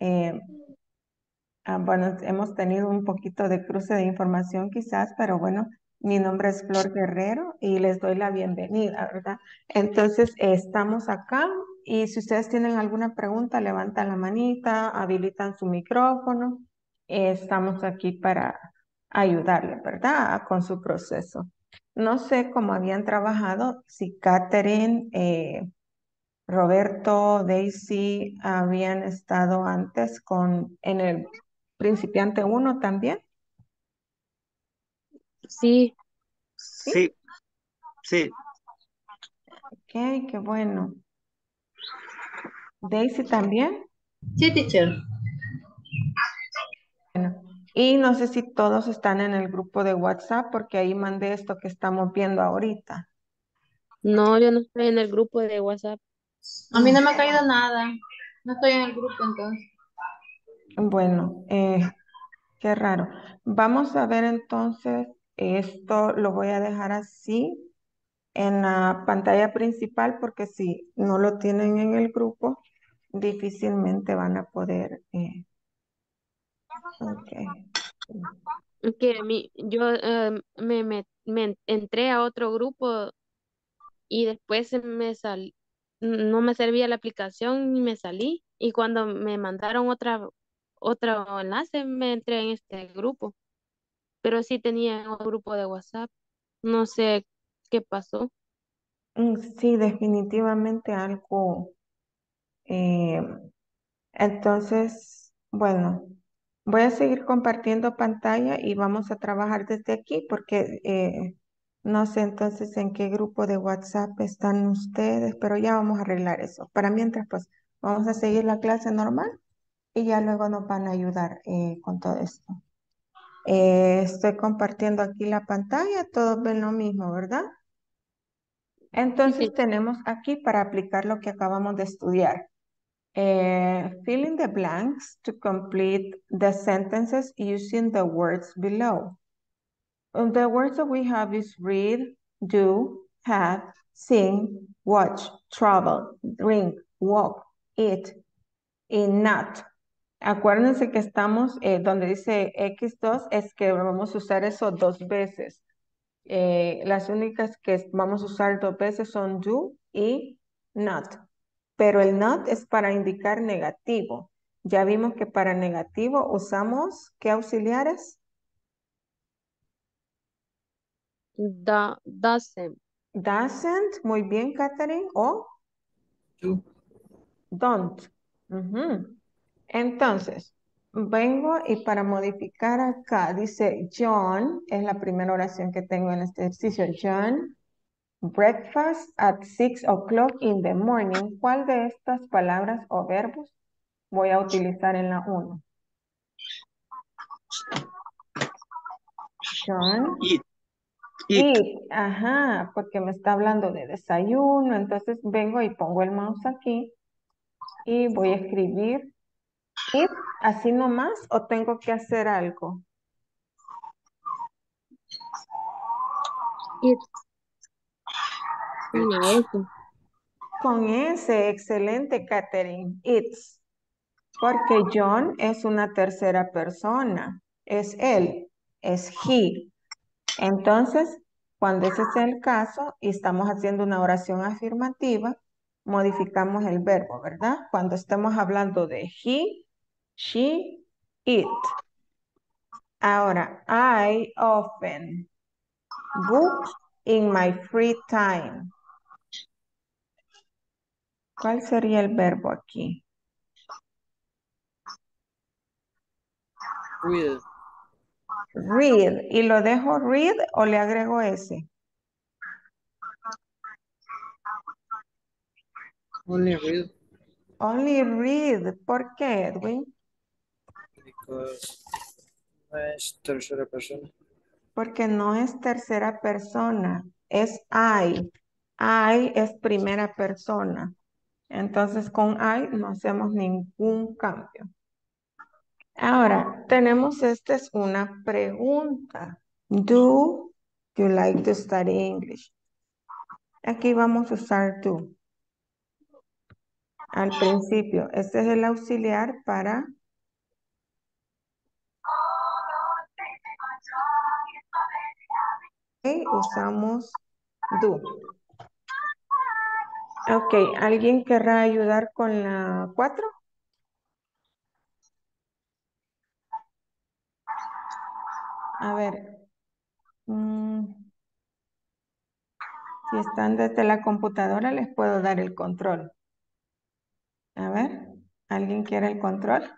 Bueno, hemos tenido un poquito de cruce de información quizás, pero bueno, mi nombre es Flor Guerrero y les doy la bienvenida, ¿verdad? Entonces, estamos acá y si ustedes tienen alguna pregunta, levantan la manita, habilitan su micrófono. Estamos aquí para ayudarle, ¿verdad? Con su proceso. No sé cómo habían trabajado, si Catherine... Roberto, Daisy habían estado antes en el principiante 1 también. Sí. Sí. Sí. Ok, qué bueno. Daisy también. Sí, teacher. Bueno, y no sé si todos están en el grupo de WhatsApp porque ahí mandé esto que estamos viendo ahorita. No, yo no estoy en el grupo de WhatsApp. A mí no me ha caído nada. No estoy en el grupo entonces. Bueno, qué raro. Vamos a ver entonces, esto lo voy a dejar así en la pantalla principal porque si no lo tienen en el grupo, difícilmente van a poder. Okay, yo me entré a otro grupo y después me salí. No me servía la aplicación y me salí. Y cuando me mandaron otro enlace, me entré en este grupo. Pero sí tenía un grupo de WhatsApp. No sé qué pasó. Sí, definitivamente algo. Entonces, bueno, voy a seguir compartiendo pantalla y vamos a trabajar desde aquí porque... no sé entonces en qué grupo de WhatsApp están ustedes, pero ya vamos a arreglar eso. Para mientras, pues, vamos a seguir la clase normal y ya luego nos van a ayudar con todo esto. Estoy compartiendo aquí la pantalla, todos ven lo mismo, ¿verdad? Entonces tenemos aquí para aplicar lo que acabamos de estudiar. Fill in the blanks to complete the sentences using the words below. The words that we have is read, do, have, sing, watch, travel, drink, walk, eat, y not. Acuérdense que estamos donde dice X2 es que vamos a usar eso dos veces. Las únicas que vamos a usar dos veces son do y not. Pero el not es para indicar negativo. Ya vimos que para negativo usamos ¿qué auxiliares? Doesn't. Doesn't, muy bien, Catherine, o do. Don't. Entonces, vengo y para modificar acá, dice John, es la primera oración que tengo en este ejercicio. John, breakfast at 6 o'clock in the morning. ¿Cuál de estas palabras o verbos voy a utilizar en la 1? John. Eat. Ajá, porque me está hablando de desayuno. Entonces vengo y pongo el mouse aquí y voy a escribir eat así nomás o tengo que hacer algo. Eat. Con S. Con S, excelente, Catherine. It's. Porque John es una tercera persona. Es él. Es he. Entonces, cuando ese sea el caso y estamos haciendo una oración afirmativa, modificamos el verbo, ¿verdad? Cuando estemos hablando de he, she, it. Ahora, I often book in my free time. ¿Cuál sería el verbo aquí? Read. Read. ¿Y lo dejo read o le agrego ese? Only read. Only read. ¿Por qué, Edwin? Because no es tercera persona. Porque no es tercera persona. Es I. I es primera persona. Entonces, con I no hacemos ningún cambio. Ahora, tenemos, esta es una pregunta. Do you like to study English? Aquí vamos a usar do. Al principio, este es el auxiliar para... Okay, usamos do. Ok, ¿alguien querrá ayudar con la 4? A ver. Si están desde la computadora, les puedo dar el control. A ver, ¿alguien quiere el control?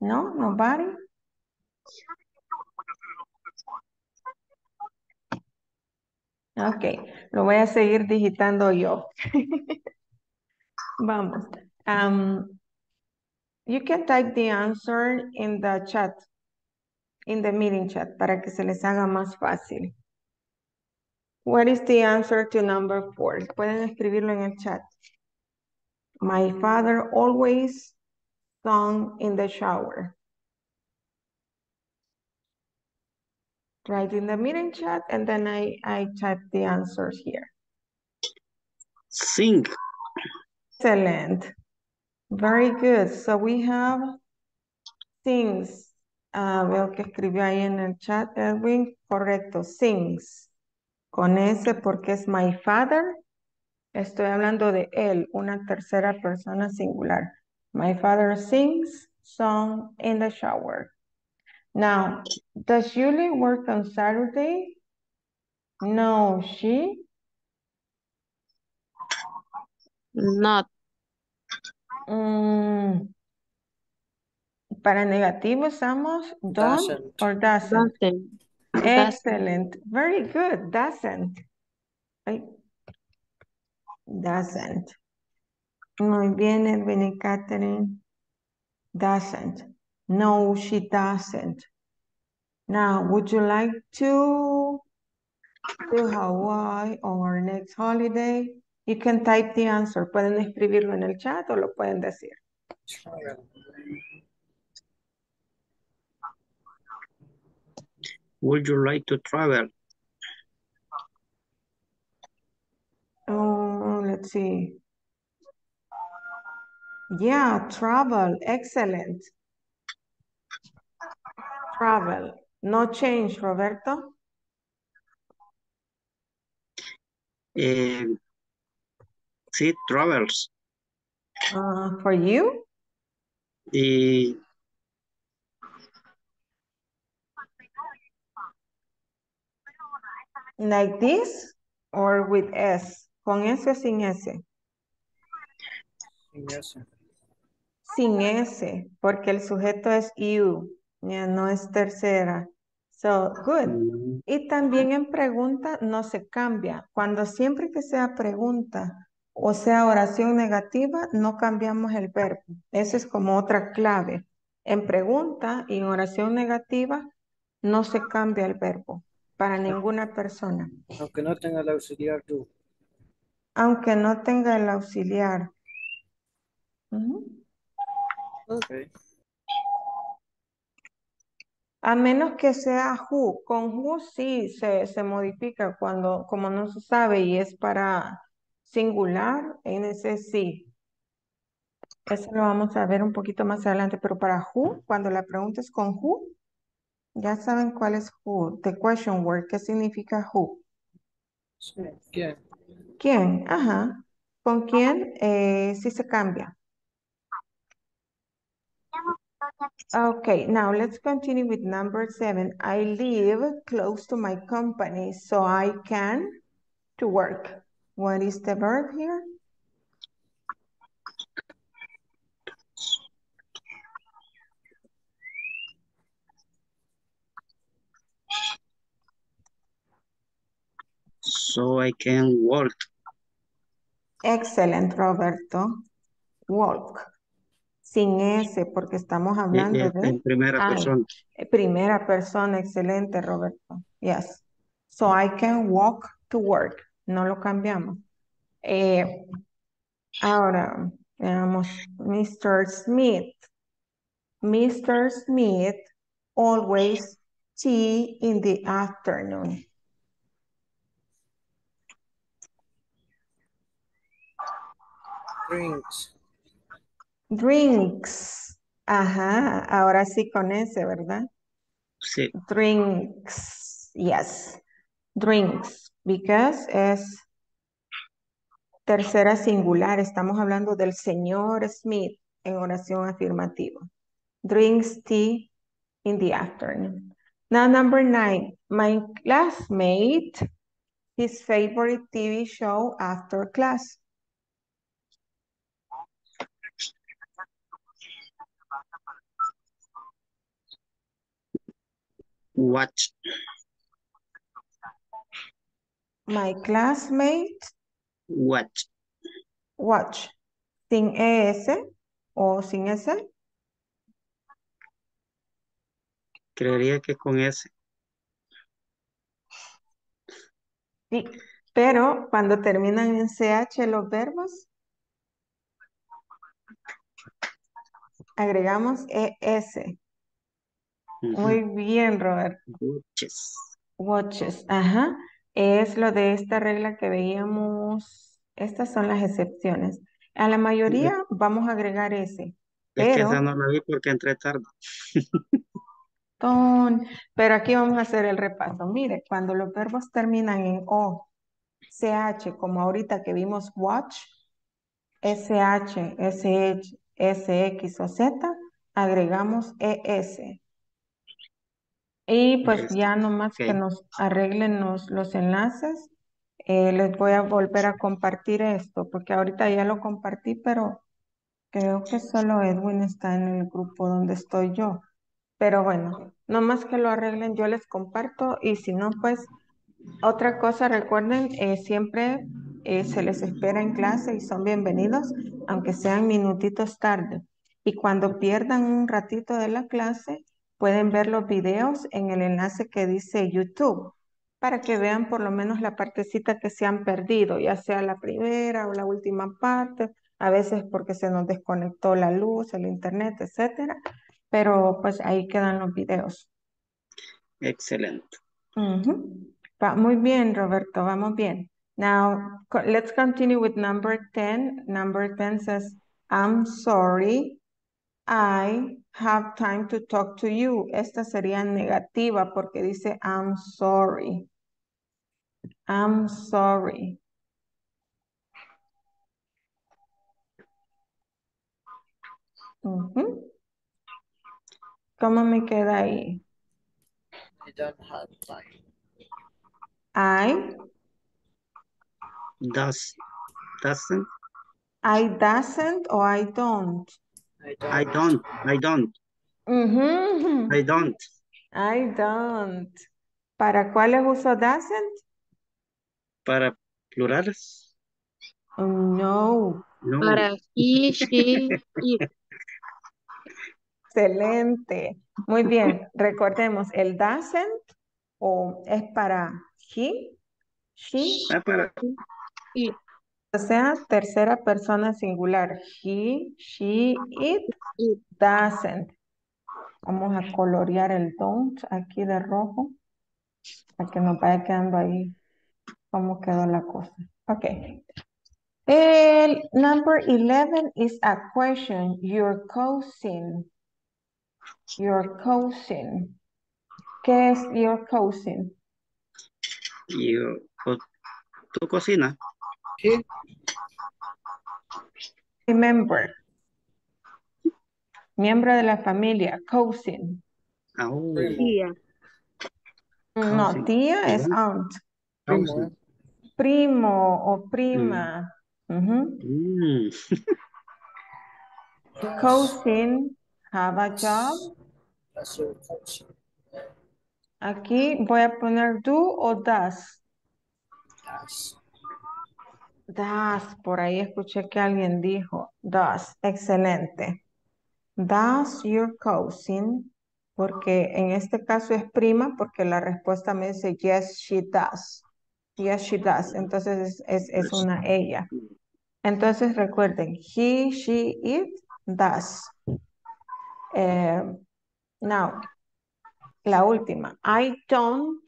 No, nobody. Ok, lo voy a seguir digitando yo. Vamos. You can type the answer in the chat, in the meeting chat, para que se les haga más fácil. What is the answer to number 4? Pueden escribirlo en el chat. My father always sung in the shower. Right in the meeting chat, and then I type the answers here. Sing. Excellent. Very good. So we have things. Veo que escribió ahí en el chat, Edwin. Correcto, things. Con ese porque es my father. Estoy hablando de él, una tercera persona singular. My father sings song in the shower. Now, does Julie work on Saturday? No, she? Not. Para negativo usamos don't or doesn't. Doesn't. Excellent. Doesn't. Very good. Doesn't. Right. Doesn't. Muy bien, Edwin y Catherine. Doesn't. No, she doesn't. Now, would you like to do Hawaii on our next holiday? You can type the answer. Pueden escribirlo en el chat o lo pueden decir. Would you like to travel? Oh, let's see. Yeah, travel. Excellent. Travel. No change, Roberto. She travels. For you? Like this or with S? ¿Con S o sin S? Sin S. Sin S, porque el sujeto es you, no es tercera. So, good. Y también en pregunta no se cambia. Cuando siempre que sea pregunta o sea oración negativa, no cambiamos el verbo. Esa es como otra clave. En pregunta y en oración negativa no se cambia el verbo para ninguna persona. Aunque no tenga el auxiliar tú. Aunque no tenga el auxiliar. Okay. A menos que sea who. Con who sí se modifica cuando, como no se sabe y es para singular, en ese sí. Eso lo vamos a ver un poquito más adelante, pero para who, cuando la pregunta es con who, ya saben cuál es who. The question word, ¿qué significa who? Sí, ¿quién? ¿Quién? Ajá. ¿Con quién? Sí se cambia. Okay, now let's continue with number 7. I live close to my company, so I can to work. What is the verb here? So I can walk. Excellent, Roberto. Walk. Sin S, porque estamos hablando de... En primera persona. Primera persona, excelente, Roberto. Yes. So I can walk to work. No lo cambiamos. Ahora, veamos, Mr. Smith. Mr. Smith always tea in the afternoon. Drinks. Drinks. Ajá, ahora sí con ese, ¿verdad? Sí. Drinks. Yes. Drinks. Because es tercera singular. Estamos hablando del señor Smith en oración afirmativa. Drinks tea in the afternoon. Now number 9. My classmate, his favorite TV show after class. Watch. My classmate. Watch. Watch. Sin ES o sin S. Creería que con S. Sí, pero cuando terminan en CH los verbos, agregamos ES. Muy bien, Robert. Watches. Watches, ajá. Es lo de esta regla que veíamos. Estas son las excepciones. A la mayoría vamos a agregar ese. Pero... Es que esa no la vi porque entré tarde. Pero aquí vamos a hacer el repaso. Mire, cuando los verbos terminan en O, CH, como ahorita que vimos watch, SH, SH, SX o Z, agregamos ES. Y pues ya nomás que nos arreglen los enlaces, les voy a volver a compartir esto, porque ahorita ya lo compartí, pero creo que solo Edwin está en el grupo donde estoy yo. Pero bueno, nomás que lo arreglen, yo les comparto, y si no, pues, otra cosa, recuerden, siempre se les espera en clase y son bienvenidos, aunque sean minutitos tarde. Y cuando pierdan un ratito de la clase, pueden ver los videos en el enlace que dice YouTube para que vean por lo menos la partecita que se han perdido, ya sea la primera o la última parte, a veces porque se nos desconectó la luz, el internet, etcétera. Pero pues ahí quedan los videos. Excelente. Muy bien, Roberto, vamos bien. Now, let's continue with number 10. Number 10 says, I'm sorry, I have time to talk to you. Esta sería negativa porque dice I'm sorry. I'm sorry. ¿Cómo me queda ahí? I don't have time. I Doesn't. I doesn't or I don't? I don't. Mm-hmm. I don't. ¿Para cuáles uso doesn't? Para plurales. Oh, no. Para he, she, it. Excelente. Muy bien. Recordemos, el doesn't o es para he, she. Ah, para it. O sea, tercera persona singular. He, she, it, doesn't. Vamos a colorear el don't aquí de rojo para que nos vaya quedando ahí cómo quedó la cosa. Ok. El number 11 is a question. Your cousin. ¿Qué es your cousin? ¿Tu cocina? Sí. Remember. Miembro de la familia, cousin. Oh. Tía. No, cousin. Tía es aunt. Cousin. Primo o prima. Mm. Uh-huh. Mm. Cousin have a job. Aquí voy a poner do o does. Does. Por ahí escuché que alguien dijo does. Excelente. Does your cousin, porque en este caso es prima, porque la respuesta me dice yes, she does. Yes, she does. Entonces es una ella. Entonces recuerden, he, she, it, does. Now, la última. I don't.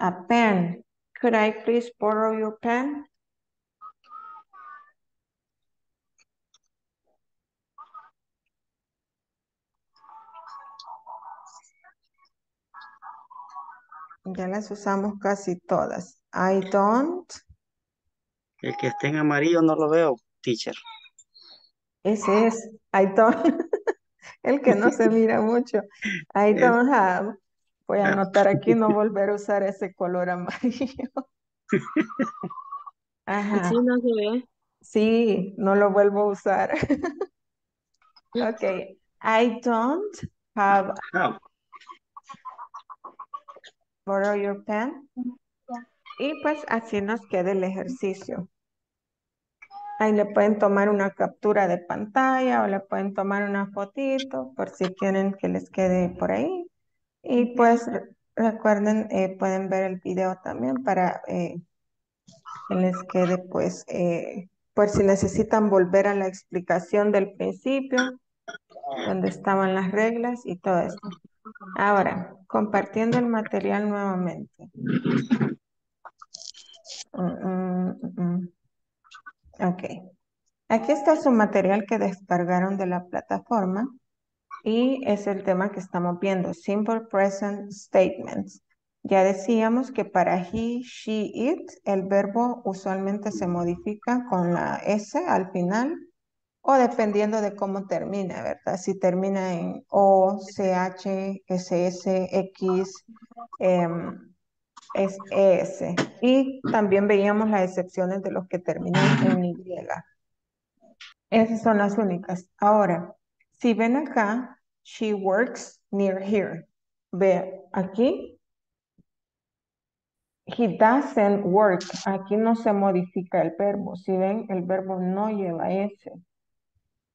A pen. Could I please borrow your pen? Ya las usamos casi todas. I don't. El que esté en amarillo no lo veo, teacher. Ese es. I don't. El que no se mira mucho. I don't have. Voy a anotar aquí no volver a usar ese color amarillo. Ajá. Sí, no se ve. Sí, no lo vuelvo a usar. Ok. I don't have. No. Borrow your pen. Y pues así nos queda el ejercicio. Ahí le pueden tomar una captura de pantalla o le pueden tomar una fotito por si quieren que les quede por ahí. Y pues recuerden, pueden ver el video también para que les quede pues, por si necesitan volver a la explicación del principio, donde estaban las reglas y todo esto. Ahora, compartiendo el material nuevamente. Ok. Aquí está su material que descargaron de la plataforma y es el tema que estamos viendo, Simple Present Statements. Ya decíamos que para he, she, it, el verbo usualmente se modifica con la S al final o dependiendo de cómo termina, ¿verdad? Si termina en O, CH, SS, X, es ES. Y también veíamos las excepciones de los que terminan en Y. Esas son las únicas. Ahora, si ven acá, she works near here. Ve aquí. He doesn't work. Aquí no se modifica el verbo. Si ven, el verbo no lleva S.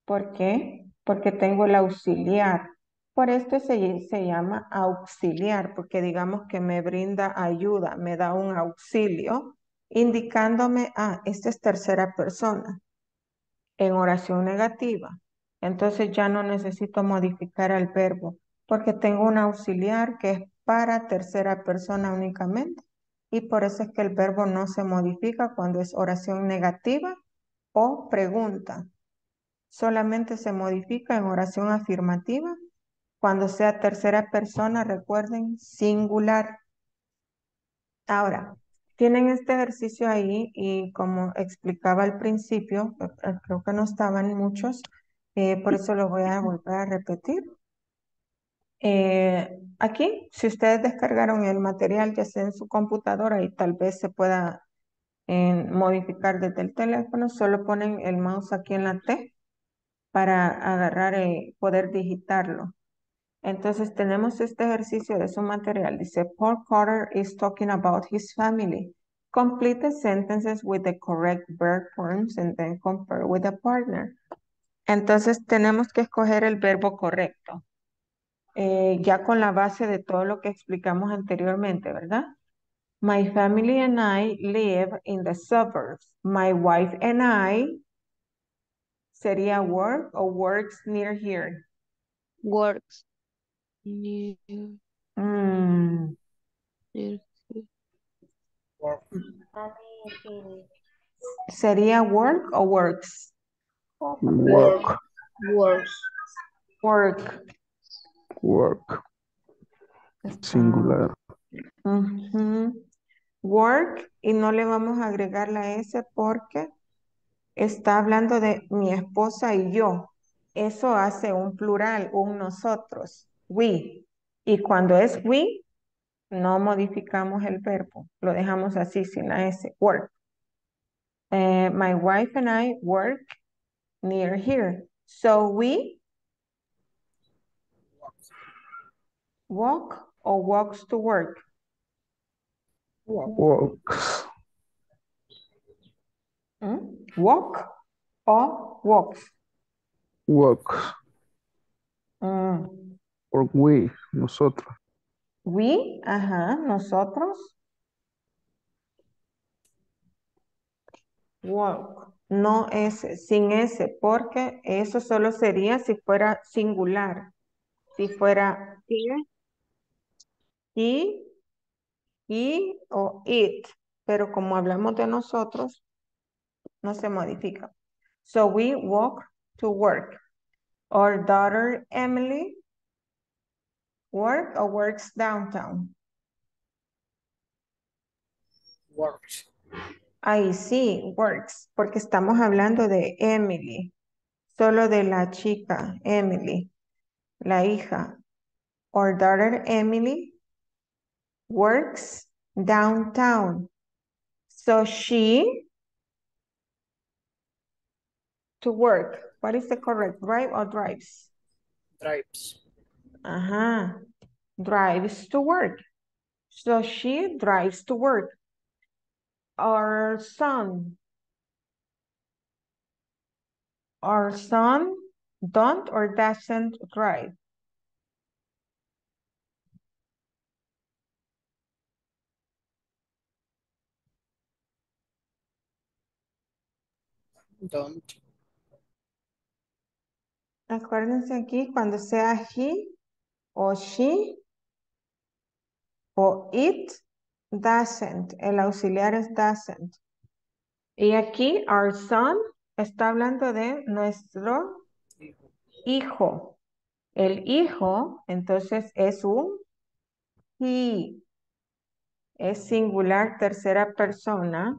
¿Por qué? Porque tengo el auxiliar. Por esto se llama auxiliar, porque digamos que me brinda ayuda, me da un auxilio, indicándome, esta es tercera persona, en oración negativa. Entonces ya no necesito modificar el verbo, porque tengo un auxiliar que es para tercera persona únicamente, y por eso es que el verbo no se modifica cuando es oración negativa o pregunta. Solamente se modifica en oración afirmativa cuando sea tercera persona, recuerden, singular. Ahora, tienen este ejercicio ahí y como explicaba al principio, creo que no estaban muchos, por eso lo voy a volver a repetir. Aquí, si ustedes descargaron el material ya sea en su computadora y tal vez se pueda en modificar desde el teléfono, solo ponen el mouse aquí en la T para agarrar y poder digitarlo. Entonces tenemos este ejercicio de su material. Dice, Paul Carter is talking about his family. Complete the sentences with the correct verb forms and then compare with a partner. Entonces tenemos que escoger el verbo correcto. Ya con la base de todo lo que explicamos anteriormente, ¿verdad? My family and I live in the suburbs. My wife and I sería work o works near here. Works near. Near. Sería work o works. Work. Works. Work. Work. Singular. Work, y no le vamos a agregar la S porque está hablando de mi esposa y yo. Eso hace un plural, un nosotros, we. Y cuando es we, no modificamos el verbo. Lo dejamos así sin la S, work. My wife and I work near here. So we walk or walks to work. Walks. Walk or walks. Walks. Or we, nosotros. We, ajá, nosotros. Walk, no S, sin S, porque eso solo sería si fuera singular. Si fuera he o it, pero como hablamos de nosotros, no se modifica. So we walk to work. Our daughter Emily work or works downtown. Works. Ahí sí, works, porque estamos hablando de Emily, solo de la chica Emily, la hija. Our daughter Emily works downtown. So she to work. What is the correct? Drive or drives? Drives. Uh-huh. Drives to work. So she drives to work. Our son don't or doesn't drive. Don't. Acuérdense aquí cuando sea he o she o it, doesn't. El auxiliar es doesn't. Y aquí our son está hablando de nuestro hijo. El hijo entonces es un he. Es singular, tercera persona.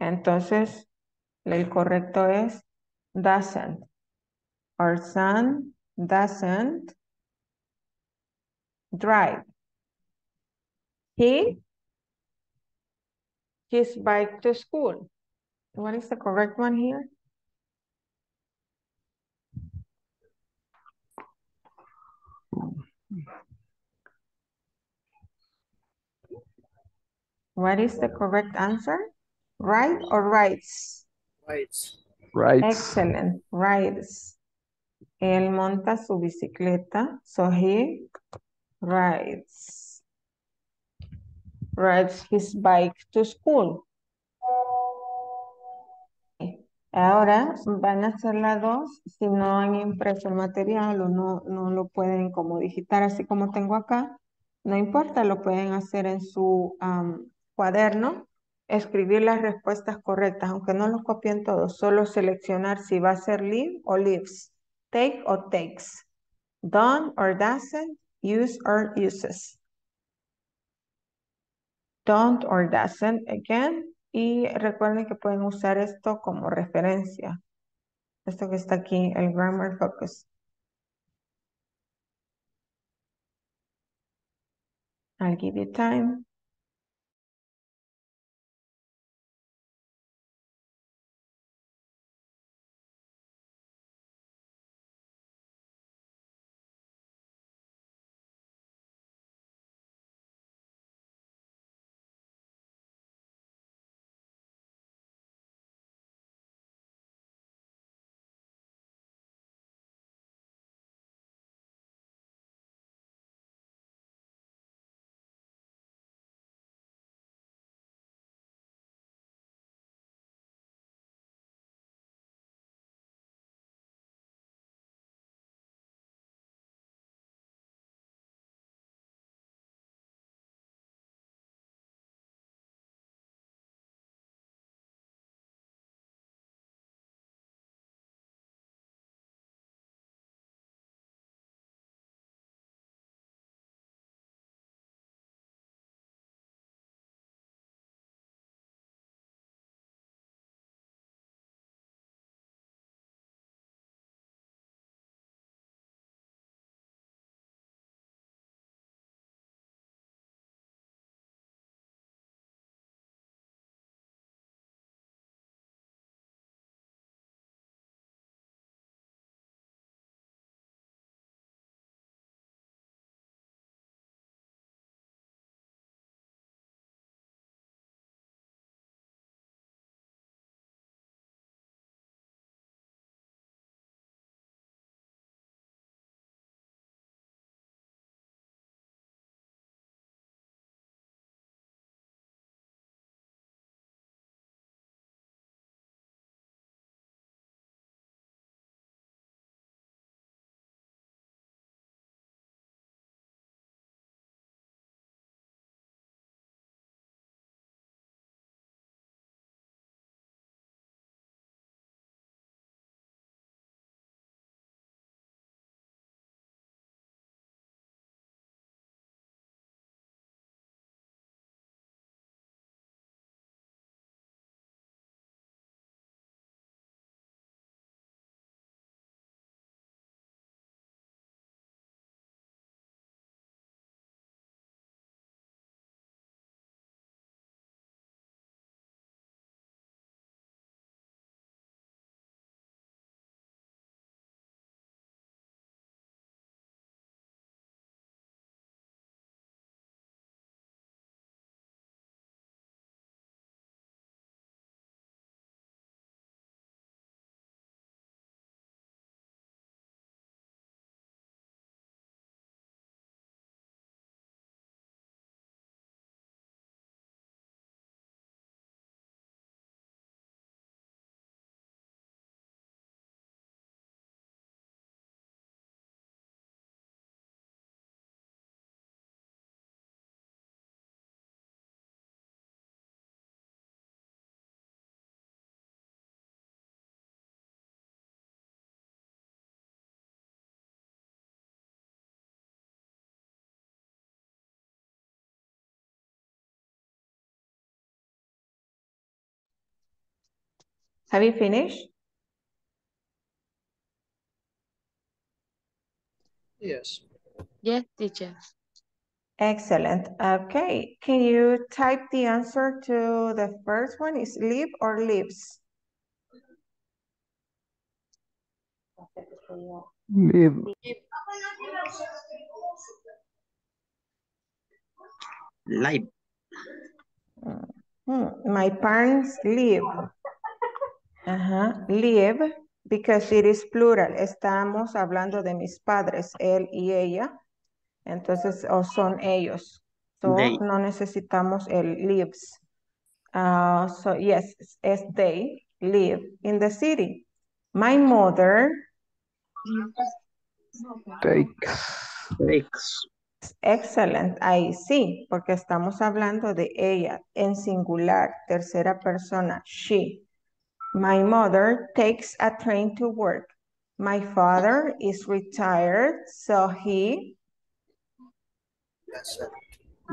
Entonces el correcto es doesn't. Our son doesn't drive. He his bike to school. What is the correct one here? What is the correct answer? Right or rights? Rides. Rides. Excellent. Rides. Él monta su bicicleta. So he rides. Rides his bike to school. Ahora van a ser las dos. Si no han impreso el material o no lo pueden como digitar así como tengo acá, no importa, lo pueden hacer en su cuaderno. Escribir las respuestas correctas, aunque no los copien todos, solo seleccionar si va a ser live o lives, take o takes, done or doesn't, use or uses. Don't or doesn't again, y recuerden que pueden usar esto como referencia. Esto que está aquí, el Grammar Focus. I'll give you time. Have you finished? Yes. Yes, teacher. Excellent. Okay. Can you type the answer to the first one? Is live or lives? Live. Live. My parents live. Live, because it is plural. Estamos hablando de mis padres, él y ella. Entonces, o son ellos. So, they. No necesitamos el lives. So, yes, es they live in the city. My mother takes. Excellent. Ahí sí, porque estamos hablando de ella en singular, tercera persona, she. My mother takes a train to work. My father is retired, so he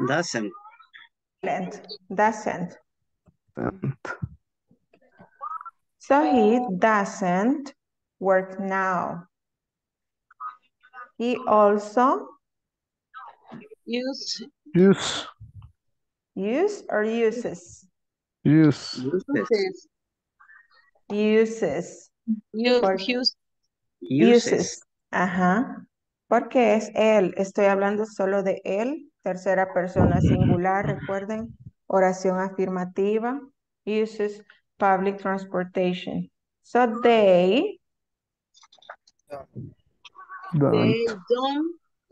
doesn't work now. He also uses. Ajá. Porque es él. Estoy hablando solo de él. Tercera persona singular, recuerden. Oración afirmativa. Uses public transportation. So they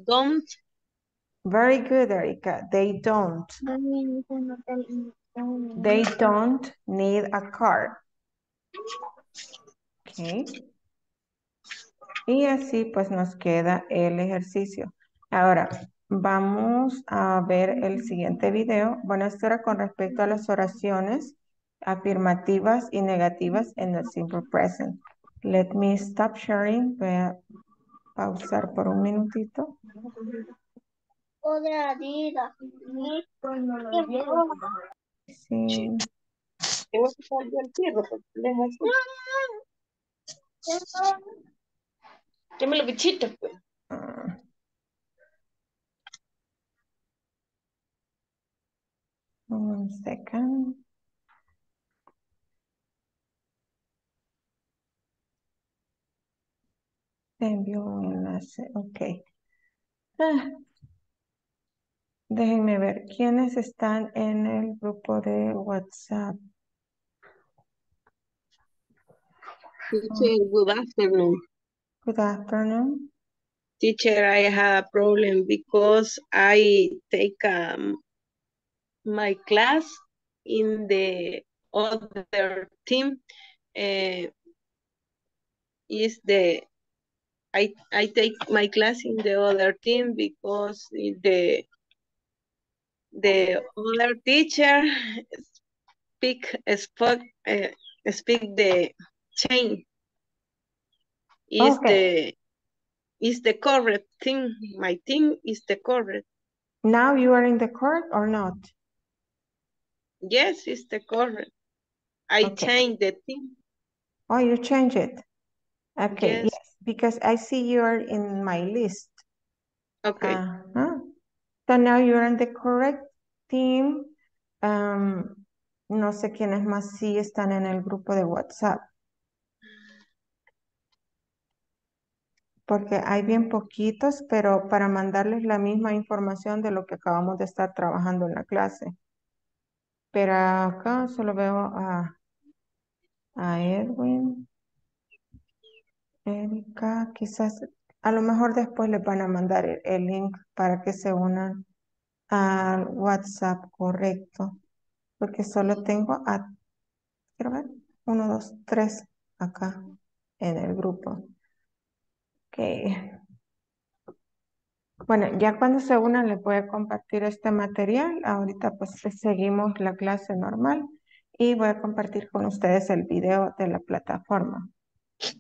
don't. Very good, Erica. They don't. They don't need a car. Okay. Y así pues nos queda el ejercicio. Ahora vamos a ver el siguiente video. Bueno, esto era con respecto a las oraciones afirmativas y negativas en el simple present. Let me stop sharing. Voy a pausar por un minutito. Sí. Dame los bichitos, pues. One second. Te envío un enlace. Ok. Déjenme ver quiénes están en el grupo de WhatsApp. Good afternoon. Good afternoon. Teacher, I have a problem because I take my class in the other team. I take my class in the other team because the other teacher speak the chain. Is the correct thing? My thing is the correct. Now you are in the court or not? Yes, it's the correct. I changed the thing. Oh, you change it. Okay. Yes. Yes, because I see you are in my list. Okay. So now you are in the correct team. No sé quiénes más sí están en el grupo de WhatsApp. Porque hay bien poquitos, pero para mandarles la misma información de lo que acabamos de estar trabajando en la clase. Pero acá solo veo a Edwin, Erika, quizás, a lo mejor después les van a mandar el link para que se unan al WhatsApp correcto. Porque solo tengo a, quiero ver, 1, 2, 3 acá en el grupo. Bueno, ya cuando se unan les voy a compartir este material. Ahorita pues seguimos la clase normal y voy a compartir con ustedes el video de la plataforma,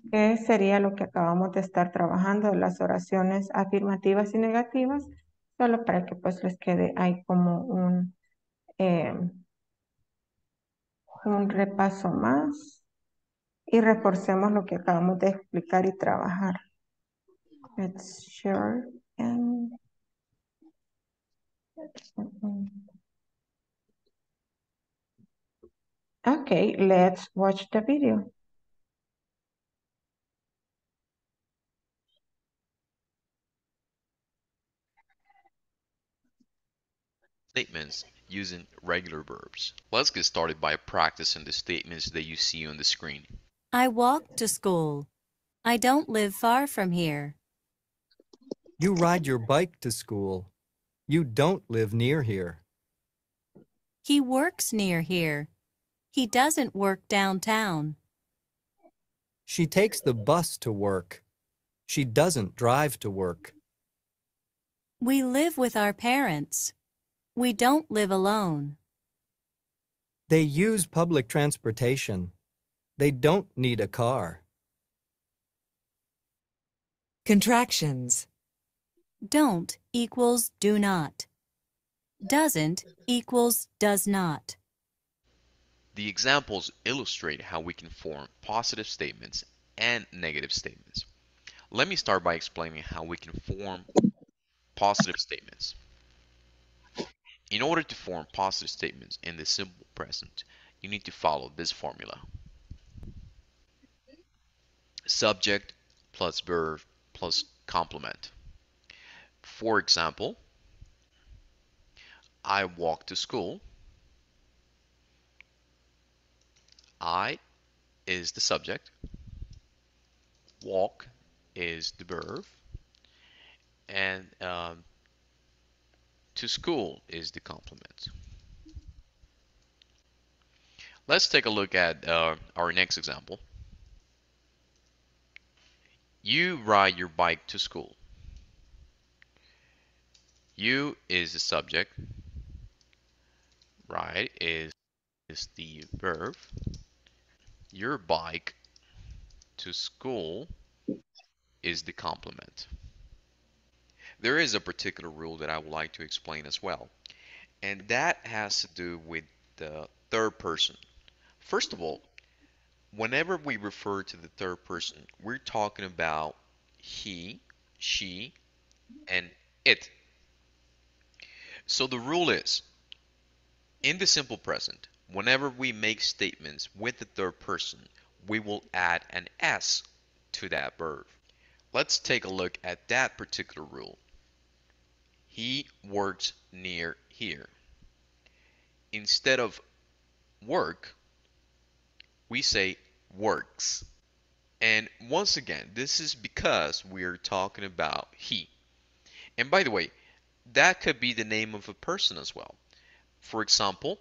que sería lo que acabamos de estar trabajando, las oraciones afirmativas y negativas, solo para que pues les quede ahí como un repaso más. y reforcemos lo que acabamos de explicar y trabajar. Let's share and... Okay, let's watch the video. Statements using regular verbs. Let's get started by practicing the statements that you see on the screen. I walk to school. I don't live far from here. You ride your bike to school. You don't live near here. He works near here. He doesn't work downtown. She takes the bus to work. She doesn't drive to work. We live with our parents. We don't live alone. They use public transportation. They don't need a car. Contractions. Don't equals do not. Doesn't equals does not. The examples illustrate how we can form positive statements and negative statements. Let me start by explaining how we can form positive statements. In order to form positive statements in the simple present, you need to follow this formula. Subject plus verb plus complement. For example, I walk to school. I is the subject, walk is the verb, and to school is the complement. Let's take a look at our next example. You ride your bike to school. You is the subject, ride is the verb, your bike to school is the complement. There is a particular rule that I would like to explain as well, and that has to do with the third person. First of all, whenever we refer to the third person, we're talking about he, she, and it. So the rule is, in the simple present, whenever we make statements with the third person, we will add an S to that verb. Let's take a look at that particular rule. He works near here. Instead of work, we say works. And once again, this is because we're talking about he. And by the way, that could be the name of a person as well. For example,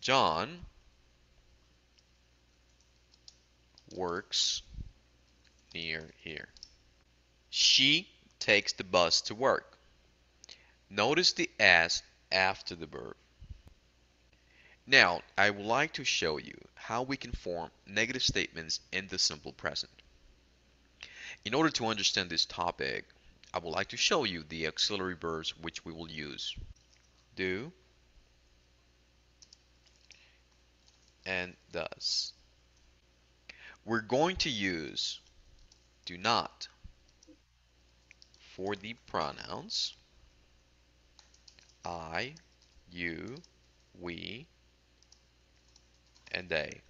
John works near here. She takes the bus to work. Notice the S after the verb. Now, I would like to show you how we can form negative statements in the simple present. In order to understand this topic, I would like to show you the auxiliary verbs which we will use. Do and does. We're going to use do not for the pronouns I, you, we, and they.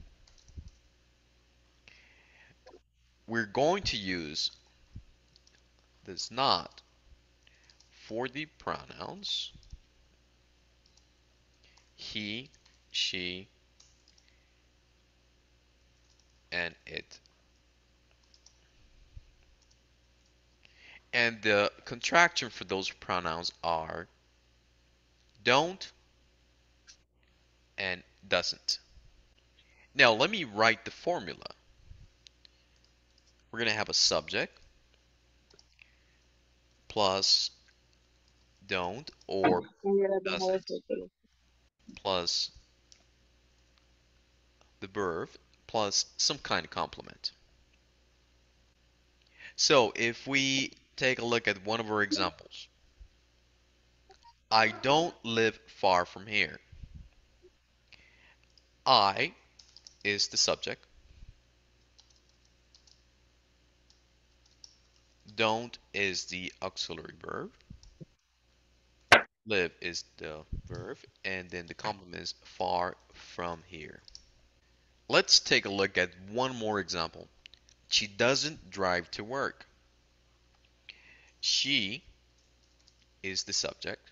We're going to use does not for the pronouns he, she, and it. And the contraction for those pronouns are don't and doesn't. Now let me write the formula. We're going to have a subject plus don't or doesn't plus the verb plus some kind of complement. So if we take a look at one of our examples, I don't live far from here. I is the subject. Don't is the auxiliary verb. Live is the verb. And then the complement is far from here. Let's take a look at one more example. She doesn't drive to work. She is the subject.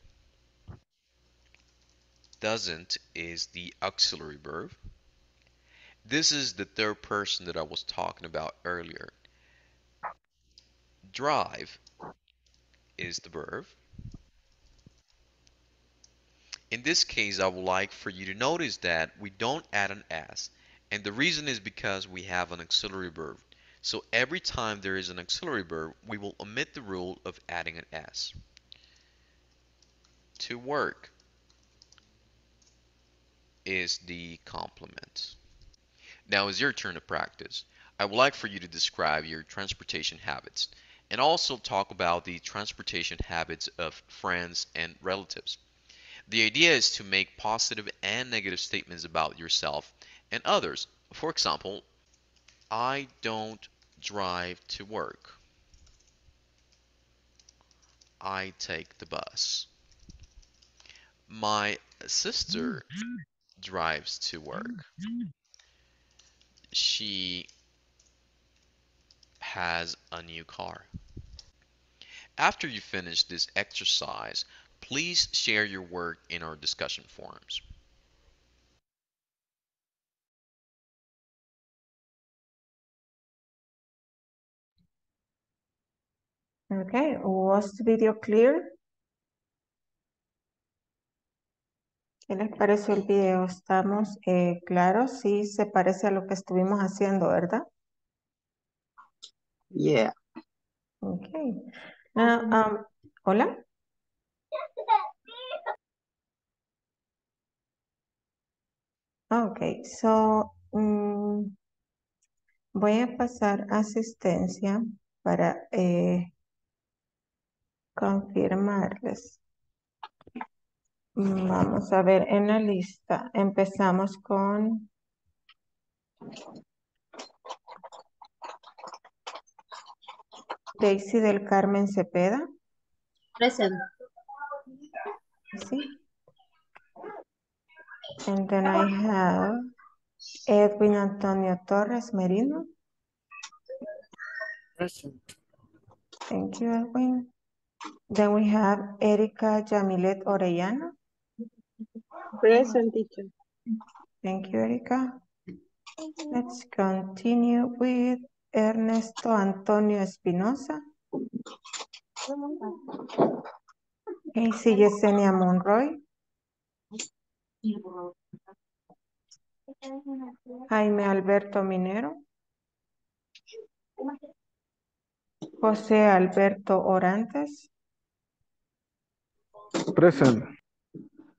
Doesn't is the auxiliary verb. This is the third person that I was talking about earlier. Drive is the verb. In this case, I would like for you to notice that we don't add an S, and the reason is because we have an auxiliary verb. So every time there is an auxiliary verb, we will omit the rule of adding an S. To work is the complement. Now it's your turn to practice. I would like for you to describe your transportation habits and also talk about the transportation habits of friends and relatives. The idea is to make positive and negative statements about yourself and others. For example, I don't drive to work. I take the bus. My sister drives to work. She has a new car. After you finish this exercise, please share your work in our discussion forums. Okay, was the video clear? ¿Qué les pareció el video? ¿Estamos claros? Sí, se parece a lo que estuvimos haciendo, ¿verdad? Yeah. Okay. Hola. Okay, so voy a pasar asistencia para confirmarles. Vamos a ver en la lista. Empezamos con Daisy del Carmen Cepeda. Present. Sí. And then I have Edwin Antonio Torres Merino. Present. Thank you, Edwin. Then we have Erica Jamilet Orellana. Present, teacher. Thank you, Erica. Let's continue with Ernesto Antonio Espinosa. Yesenia Monroy. Jaime Alberto Minero. José Alberto Orantes. Present.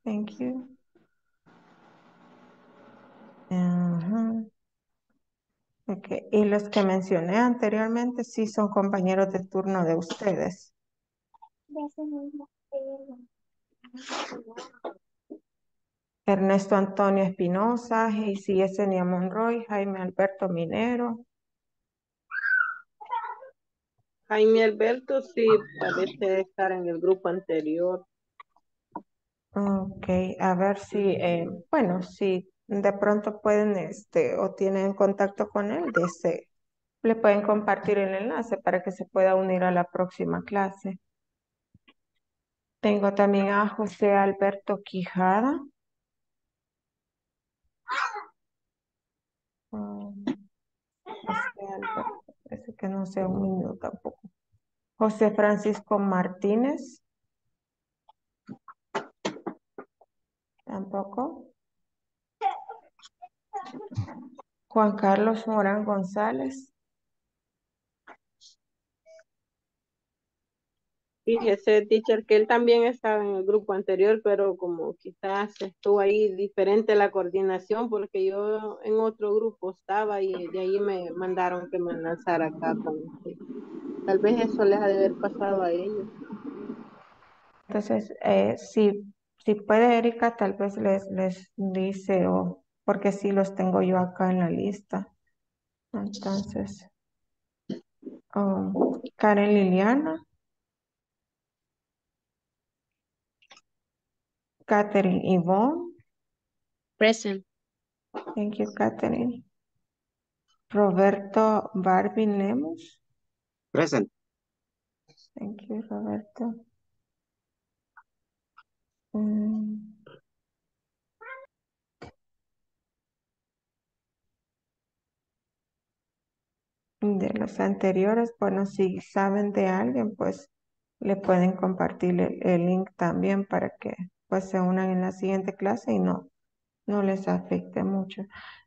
Thank you. Okay. Y los que mencioné anteriormente sí son compañeros de turno de ustedes. Ernesto Antonio Espinosa, Yesenia Monroy, Jaime Alberto Minero. Jaime Alberto sí parece estar en el grupo anterior. Ok, a ver si, bueno, si de pronto pueden, o tienen contacto con él, le pueden compartir el enlace para que se pueda unir a la próxima clase. Tengo también a José Alberto Quijada. José Alberto, parece que no se ha unido tampoco. José Francisco Martínez. Tampoco. Juan Carlos Morán González. Fíjese, teacher, que él también estaba en el grupo anterior, pero como quizás estuvo ahí diferente la coordinación, porque yo en otro grupo estaba y de ahí me mandaron que me lanzara acá. Tal vez eso les ha de haber pasado a ellos. Entonces, si puede Erika, tal vez les dice o porque sí los tengo yo acá en la lista. Entonces, Karen Liliana, Catherine Yvonne. Present. Thank you, Catherine. Roberto Barvin Lemos. Present. Thank you, Roberto. De los anteriores, bueno, si saben de alguien, pues le pueden compartir el link también para que pues se unan en la siguiente clase y no les afecte mucho.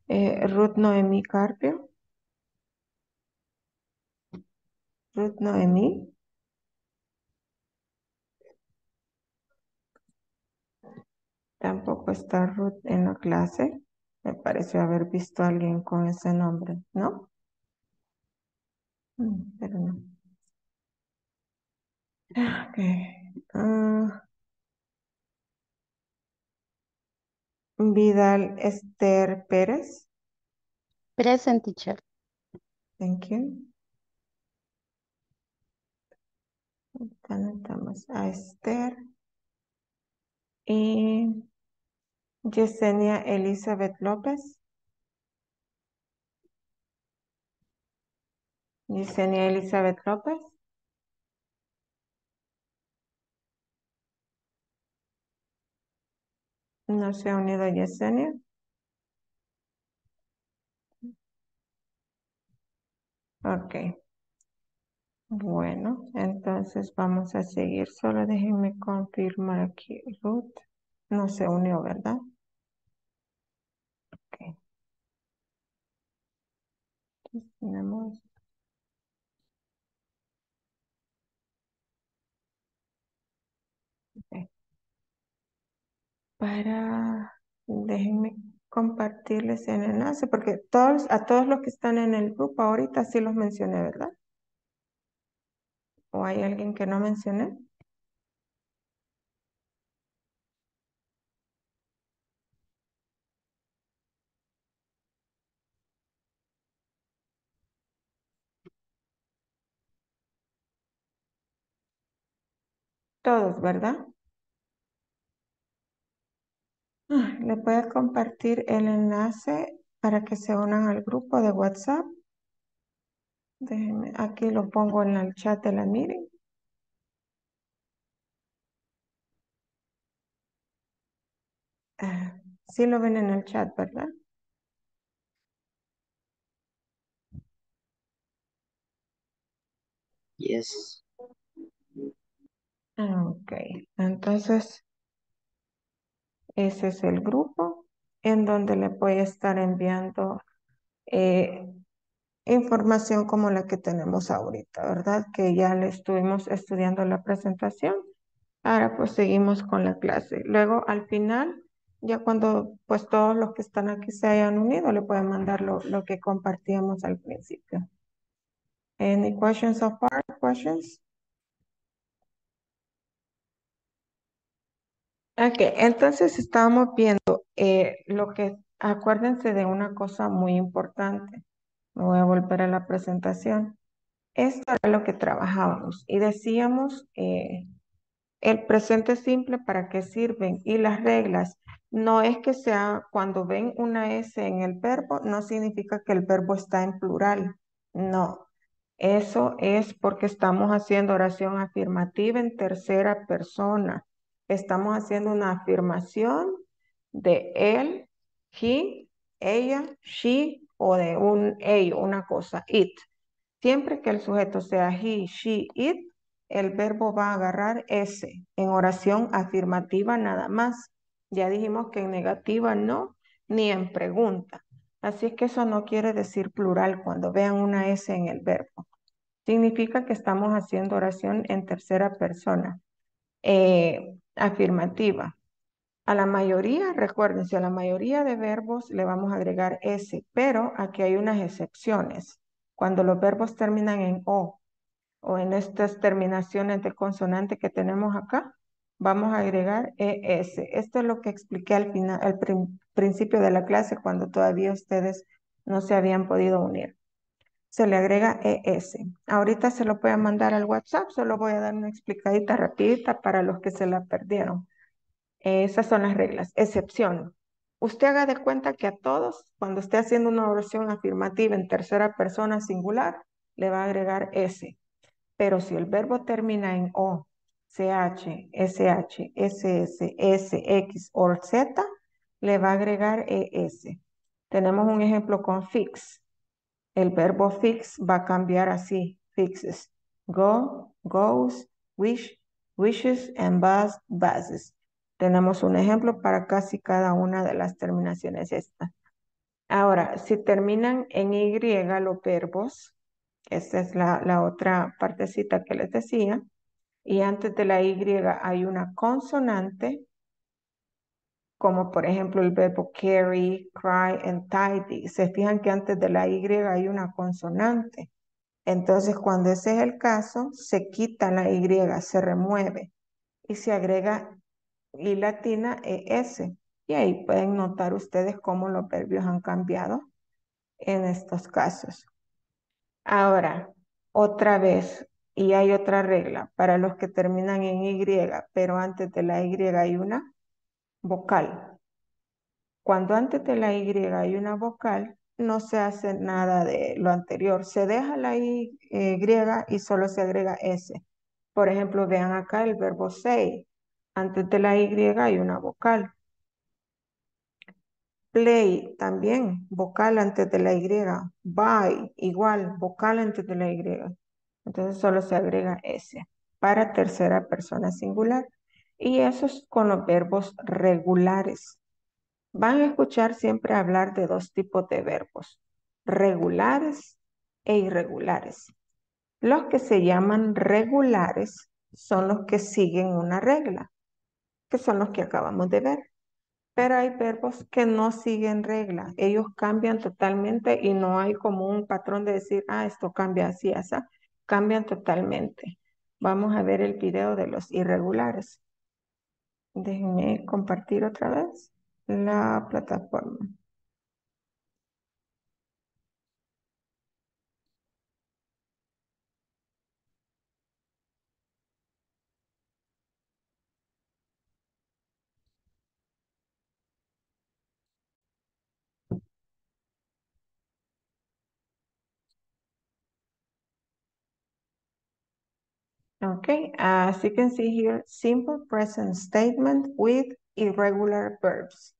Ruth Noemí Carpio. Ruth Noemí. Tampoco está Ruth en la clase. Me pareció haber visto a alguien con ese nombre, ¿no? Pero no. Okay. Vidal Esther Pérez. Present, teacher. Thank you. Anotamos a Esther. Y Yesenia Elizabeth López. Yesenia Elizabeth López. No se ha unido Yesenia. Ok. Bueno, entonces vamos a seguir. Solo déjenme confirmar aquí. Ruth no se unió, ¿verdad? Ok. Entonces tenemos... Okay. Déjenme compartirles el enlace, porque a todos los que están en el grupo ahorita sí los mencioné, ¿verdad? ¿O hay alguien que no mencioné? Todos, ¿verdad? Les voy a compartir el enlace para que se unan al grupo de WhatsApp. Déjenme, aquí lo pongo en el chat de la meeting. Sí lo ven en el chat, ¿verdad? Yes. Ok, entonces ese es el grupo en donde le voy a estar enviando información como la que tenemos ahorita, ¿verdad? Que ya le estuvimos estudiando la presentación. Ahora pues seguimos con la clase. Luego al final, ya cuando pues todos los que están aquí se hayan unido, le pueden mandar lo que compartíamos al principio. Any questions so far? Questions? Ok, entonces estábamos viendo acuérdense de una cosa muy importante. Me voy a volver a la presentación. Esto era lo que trabajábamos y decíamos el presente simple para qué sirven y las reglas. No es que sea cuando ven una S en el verbo, no significa que el verbo está en plural. No, eso es porque estamos haciendo oración afirmativa en tercera persona. Estamos haciendo una afirmación de él, he, ella, she, o de un ello, una cosa, it. Siempre que el sujeto sea he, she, it, el verbo va a agarrar s en oración afirmativa nada más. Ya dijimos que en negativa no, ni en pregunta. Así es que eso no quiere decir plural cuando vean una s en el verbo. Significa que estamos haciendo oración en tercera persona afirmativa. A la mayoría, recuérdense, a la mayoría de verbos le vamos a agregar S, pero aquí hay unas excepciones. Cuando los verbos terminan en O, o en estas terminaciones de consonante que tenemos acá, vamos a agregar ES. Esto es lo que expliqué al final, al principio de la clase, cuando todavía ustedes no se habían podido unir. Se le agrega ES. Ahorita se lo voy a mandar al WhatsApp, solo voy a dar una explicadita rapidita para los que se la perdieron. Esas son las reglas. Excepción. Usted haga de cuenta que a todos, cuando esté haciendo una oración afirmativa en tercera persona singular, le va a agregar S. Pero si el verbo termina en O, CH, SH, SS, SX o Z, le va a agregar ES. Tenemos un ejemplo con fix. El verbo fix va a cambiar así, fixes. Go, goes, wish, wishes, and bus, buses. Tenemos un ejemplo para casi cada una de las terminaciones estas. Ahora, si terminan en Y los verbos, esta es la otra partecita que les decía, y antes de la Y hay una consonante, como por ejemplo el verbo carry, cry, and tidy. Se fijan que antes de la Y hay una consonante. Entonces, cuando ese es el caso, se quita la Y, se remueve y se agrega Y latina ES. Y ahí pueden notar ustedes cómo los verbios han cambiado en estos casos. Ahora, otra vez, y hay otra regla para los que terminan en Y, pero antes de la Y hay una vocal. Cuando antes de la Y hay una vocal, no se hace nada de lo anterior. Se deja la Y y solo se agrega S. Por ejemplo, vean acá el verbo say. Antes de la Y hay una vocal. Play, también, vocal antes de la Y. Buy, igual, vocal antes de la Y. Entonces solo se agrega S para tercera persona singular. Y eso es con los verbos regulares. Van a escuchar siempre hablar de dos tipos de verbos, regulares e irregulares. Los que se llaman regulares son los que siguen una regla, que son los que acabamos de ver. Pero hay verbos que no siguen regla, ellos cambian totalmente y no hay como un patrón de decir, ah, esto cambia así, así, cambian totalmente. Vamos a ver el video de los irregulares. Déjenme compartir otra vez la plataforma. Okay, as you can see here, simple present statement with irregular verbs.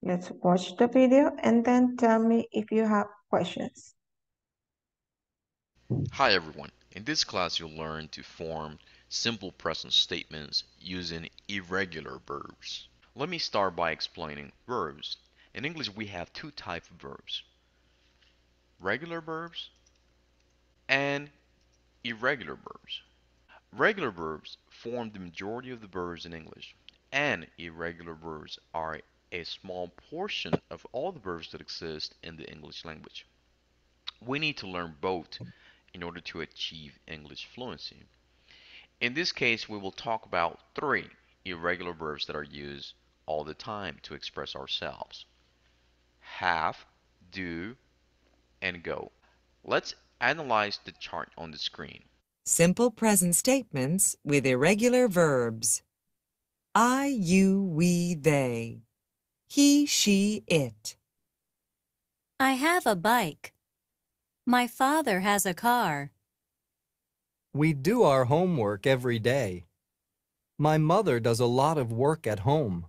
Let's watch the video and then tell me if you have questions. Hi everyone. In this class, you'll learn to form simple present statements using irregular verbs. Let me start by explaining verbs. In English, we have two types of verbs, regular verbs and irregular verbs. Regular verbs form the majority of the verbs in English, and irregular verbs are a small portion of all the verbs that exist in the English language. We need to learn both in order to achieve English fluency. In this case, we will talk about three irregular verbs that are used all the time to express ourselves: have, do, and go. Let's analyze the chart on the screen. Simple present statements with irregular verbs. I, you, we, they. He, she, it. I have a bike. My father has a car. We do our homework every day. My mother does a lot of work at home.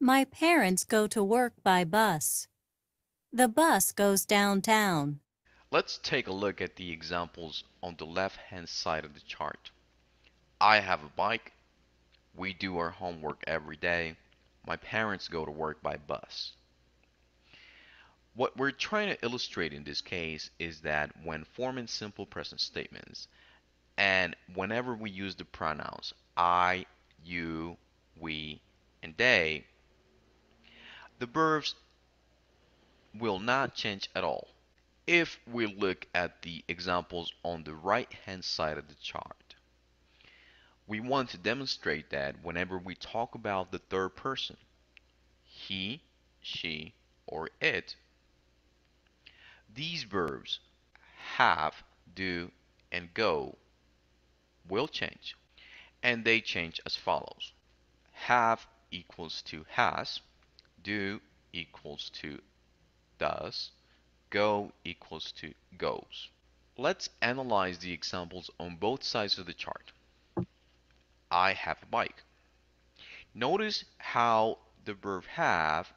My parents go to work by bus. The bus goes downtown. Let's take a look at the examples on the left-hand side of the chart. I have a bike. We do our homework every day. My parents go to work by bus. What we're trying to illustrate in this case is that when forming simple present statements, and whenever we use the pronouns I, you, we, and they, the verbs will not change at all. If we look at the examples on the right hand side of the chart, we want to demonstrate that whenever we talk about the third person, he, she, or it, these verbs have, do, and go will change, and they change as follows. Have equals to has, do equals to does, go equals to goes. Let's analyze the examples on both sides of the chart. I have a bike. Notice how the verb have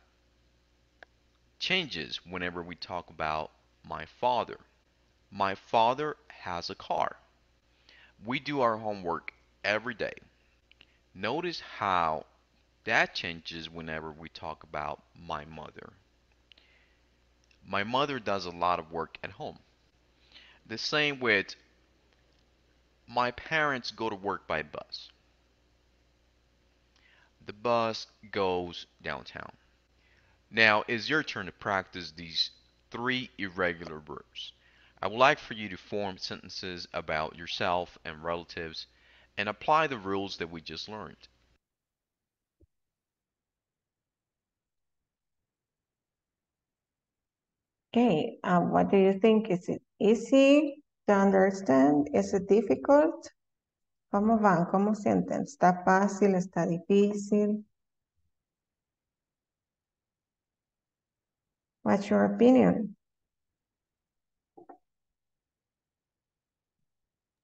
changes whenever we talk about my father. My father has a car. We do our homework every day. Notice how that changes whenever we talk about my mother. My mother does a lot of work at home. The same with my parents go to work by bus. The bus goes downtown. Now it's your turn to practice these three irregular verbs. I would like for you to form sentences about yourself and relatives and apply the rules that we just learned. Okay, what do you think? Is it easy to understand? Is it difficult? ¿Cómo van? ¿Cómo sienten? ¿Está fácil? ¿Está difícil? What's your opinion?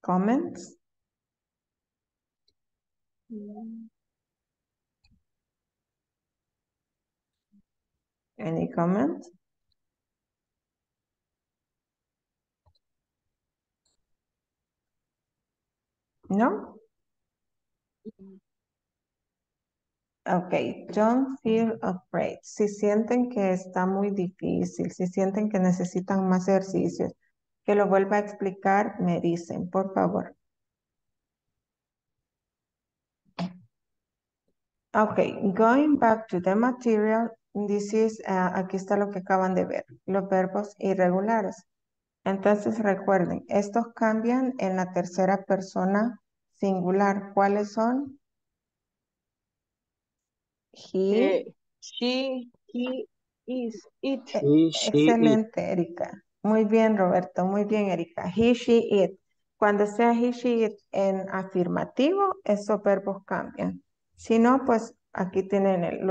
Comments? Any comment? No? Okay, don't feel afraid. Si sienten que está muy difícil, si sienten que necesitan más ejercicios, que lo vuelva a explicar, me dicen, por favor. Okay, going back to the material, this is, aquí está lo que acaban de ver, los verbos irregulares. Entonces recuerden, estos cambian en la tercera persona singular. ¿Cuáles son? He, she, he, is, it. Excelente, she, Erika. Muy bien, Roberto. Muy bien, Erika. He, she, it. Cuando sea he, she, it en afirmativo, esos verbos cambian. Si no, pues aquí tienen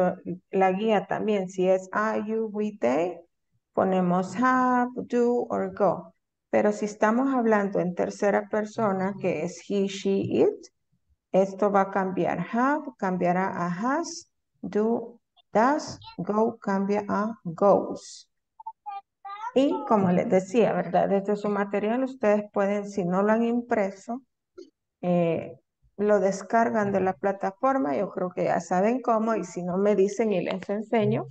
la guía también. Si es are, you, we, they, ponemos have, do, or go. Pero si estamos hablando en tercera persona, que es he, she, it, esto va a cambiar. Have cambiará a has, do, does, go cambia a goes. Y como les decía, ¿verdad? Desde su material ustedes pueden, si no lo han impreso, lo descargan de la plataforma, yo creo que ya saben cómo, y si no me dicen y les enseño,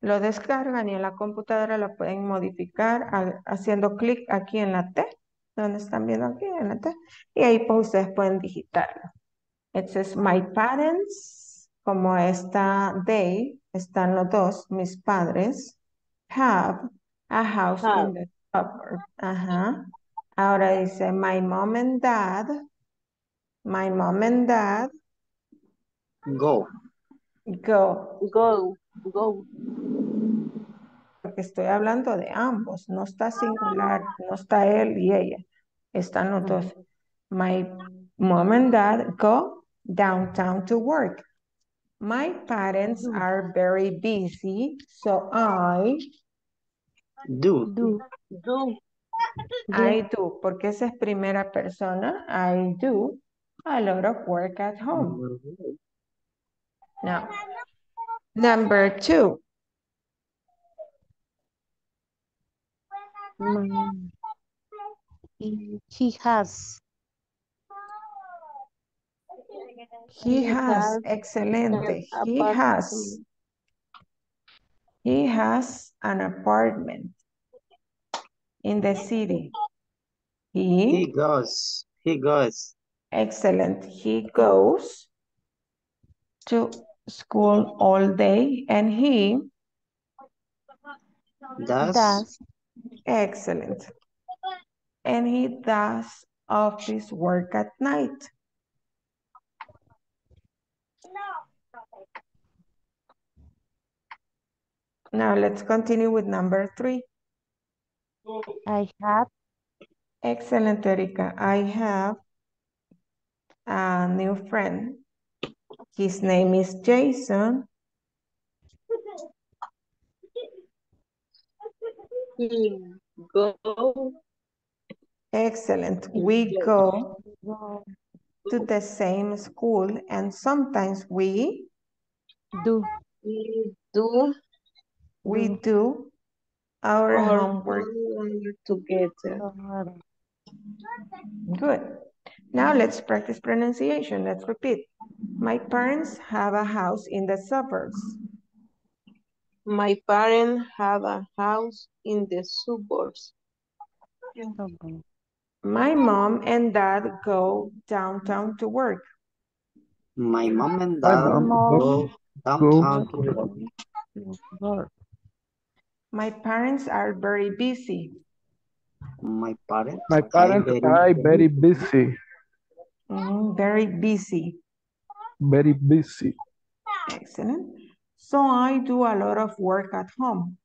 lo descargan y en la computadora lo pueden modificar haciendo clic aquí en la T, donde están viendo aquí en la T, y ahí pues ustedes pueden digitarlo. Entonces, my parents, como está they, están los dos, mis padres, have a house in the suburb. Ajá. Ahora dice my mom and dad. My mom and dad. Go. Go. Go. Go. Porque estoy hablando de ambos. No está singular. No está él y ella. Están los dos. My mom and dad go downtown to work. My parents are very busy. So I... Do. I do, porque esa es primera persona. I do a lot of work at home. Now, number two. He has, excelente. He has an apartment in the city. He goes. Excellent. He goes to school all day and he does. Excellent. And he does office work at night. Now let's continue with number 3. I have. Excellent, Erica. I have a new friend. His name is Jason. We go. Excellent. We go to the same school and sometimes we do. We do our homework together. Good. Now let's practice pronunciation. Let's repeat. My parents have a house in the suburbs. My parents have a house in the suburbs. My mom and dad go downtown to work. My mom and dad go downtown to work. My parents are very busy. My parents are very busy. Very busy. Very busy. Excellent. So I do a lot of work at home.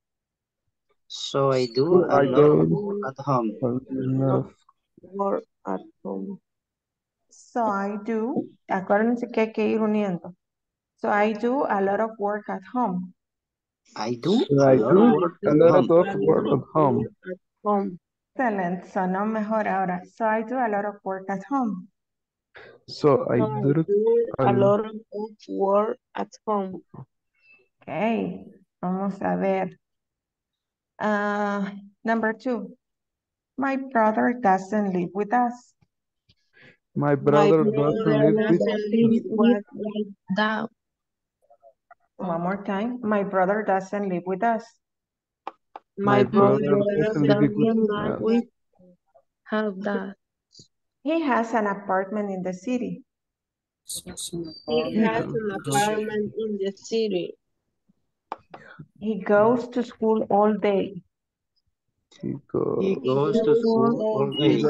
So I do a lot of work at home. Work at home. So I do. Acuérdense que hay que ir uniendo. So I do a lot of work at home. I do. I do a lot of work at home. Excellent. So no mejor ahora. So I do a lot of work at home. So I do a lot of work at home. Okay, vamos a ver. Number 2. My brother doesn't live with us. My brother doesn't live with us. One more time. My brother doesn't live with us. My brother doesn't live with us. He has an apartment in the city. He has an apartment in the city. He goes to school all day. He goes to school all day.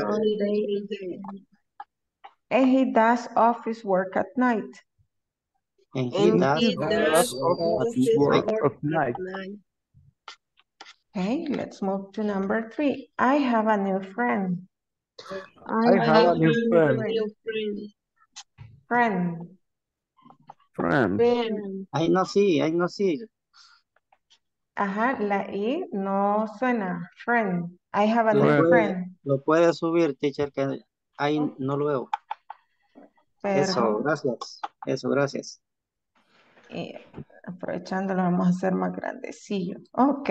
And he does office work at night. And he does office work at night. Okay, let's move to number 3. I have a new friend. I have a new friend. I no see. Ajá, la I no suena. Friend. I have a new friend. Lo puedes subir, teacher, que ahí no lo veo. Pero... Eso, gracias. Y aprovechándolo, vamos a hacer más grandecillo. Ok.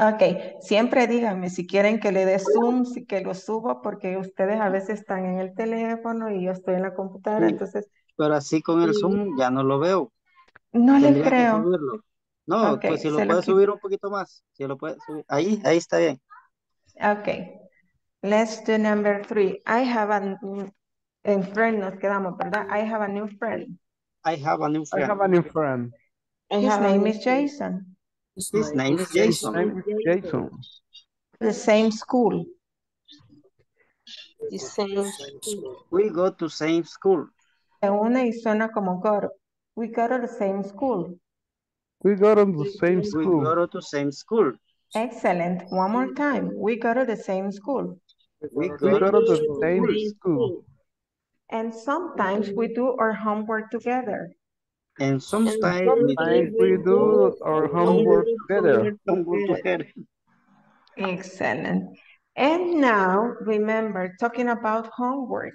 Ok, siempre díganme si quieren que le dé zoom, si que lo subo, porque ustedes a veces están en el teléfono y yo estoy en la computadora, entonces... Pero así con el zoom ya no lo veo. No le creo. No, okay, pues si lo puedes subir un poquito más. Si lo puedes subir. Ahí está bien. Ok. Let's do number 3. I have a new friend. Nos quedamos, ¿verdad? I have a new friend. I have a new friend. His name is Jason. His name is Jason. The same school. The same school. We go to same school. Se une y suena como coro. We go to the same school. We go to the same school. Excellent. One more time. We go to the same school. We go to the same school. And sometimes we do our homework together. And sometimes we do our homework together. Excellent. And now, remember, talking about homework.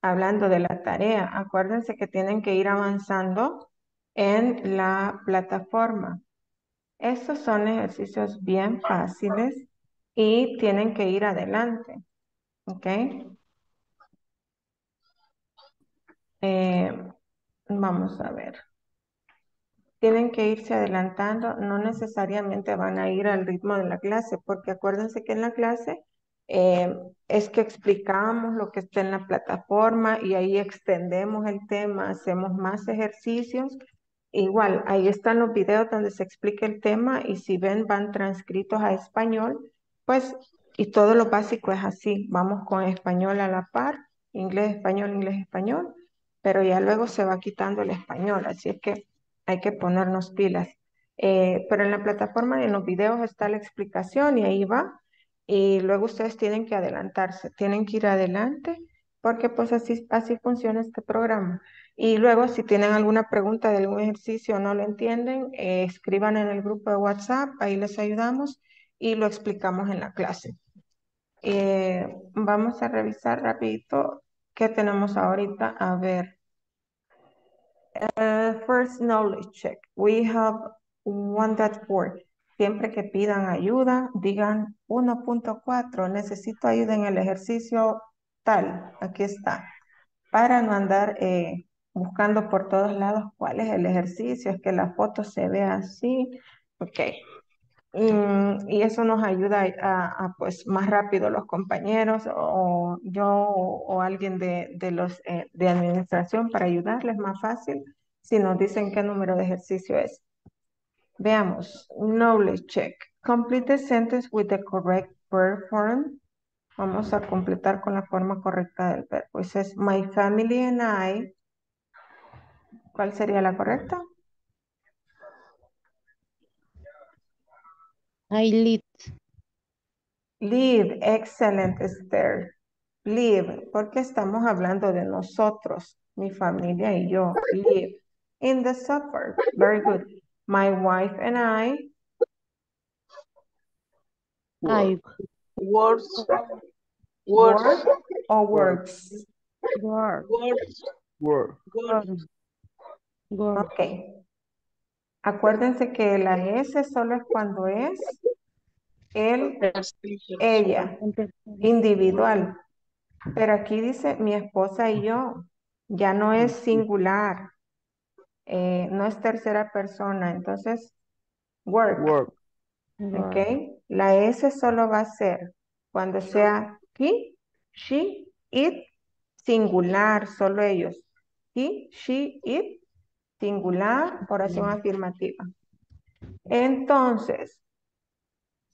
Hablando de la tarea, acuérdense que tienen que ir avanzando en la plataforma. Estos son ejercicios bien fáciles y tienen que ir adelante. ¿Ok? Vamos a ver. Tienen que irse adelantando. No necesariamente van a ir al ritmo de la clase, porque acuérdense que en la clase... es que explicamos lo que está en la plataforma y ahí extendemos el tema, hacemos más ejercicios. Igual, ahí están los videos donde se explica el tema y si ven, van transcritos a español, pues, y todo lo básico es así. Vamos con español a la par, inglés, español, pero ya luego se va quitando el español. Así es que hay que ponernos pilas. Pero en la plataforma, en los videos está la explicación y ahí va. Y luego ustedes tienen que adelantarse, tienen que ir adelante, porque pues así funciona este programa. Y luego si tienen alguna pregunta de algún ejercicio o no lo entienden, escriban en el grupo de WhatsApp, ahí les ayudamos y lo explicamos en la clase. Vamos a revisar rapidito qué tenemos ahorita. A ver. First knowledge check. We have one that works. Siempre que pidan ayuda, digan 1.4, necesito ayuda en el ejercicio tal, aquí está. Para no andar buscando por todos lados cuál es el ejercicio, es que la foto se ve así. Ok. Y eso nos ayuda a pues más rápido los compañeros o yo o alguien de administración para ayudarles más fácil si nos dicen qué número de ejercicio es. Veamos, knowledge check. Complete the sentence with the correct verb form. Vamos a completar con la forma correcta del verbo. Ese es my family and I. ¿Cuál sería la correcta? I live. Live, excellent, Esther. Live, porque estamos hablando de nosotros, mi familia y yo. Live. In the suburb, very good. My wife and I. I. Works. Works. Or works. Works. Works. Works. Okay. Acuérdense que la S solo es cuando es él, ella, individual. Pero aquí dice mi esposa y yo. Ya no es singular. No es tercera persona, entonces work. Work. Okay. La S solo va a ser cuando sea he, she, it, singular, solo ellos. He, she, it, singular, oración afirmativa. Entonces,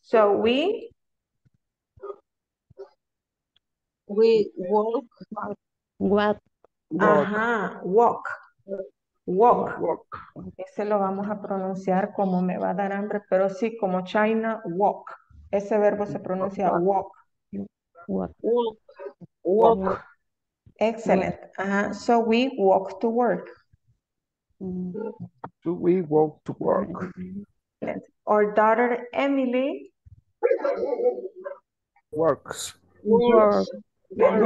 so we walk. What? Ajá, walk. Walk. Walk. Ese lo vamos a pronunciar como me va a dar hambre, pero sí, como China, walk. Ese verbo se pronuncia walk. Walk. Walk. Walk. Excellent. Walk. Ajá. So we walk to work. Do we walk to work? Our daughter Emily works. Works.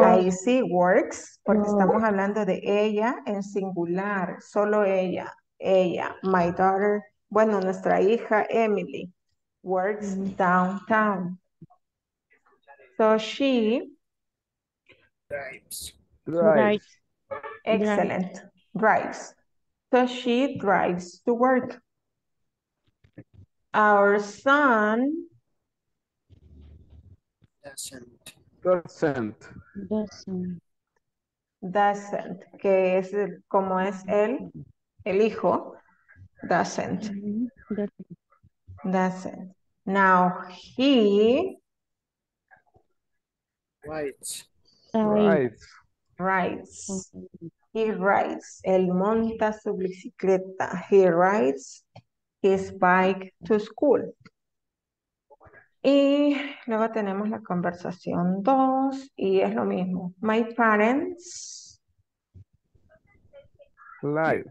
Ahí sí, works, porque estamos hablando de ella en singular, solo ella, ella, my daughter, bueno, nuestra hija Emily, works downtown. So she drives. Drives. Excellent. Drives. So she drives to work. Our son doesn't. Doesn't, que es como es él, el hijo, doesn't. Doesn't. Now he rides. He rides. Él monta su bicicleta. He rides his bike to school. Y luego tenemos la conversación 2 y es lo mismo. My parents live.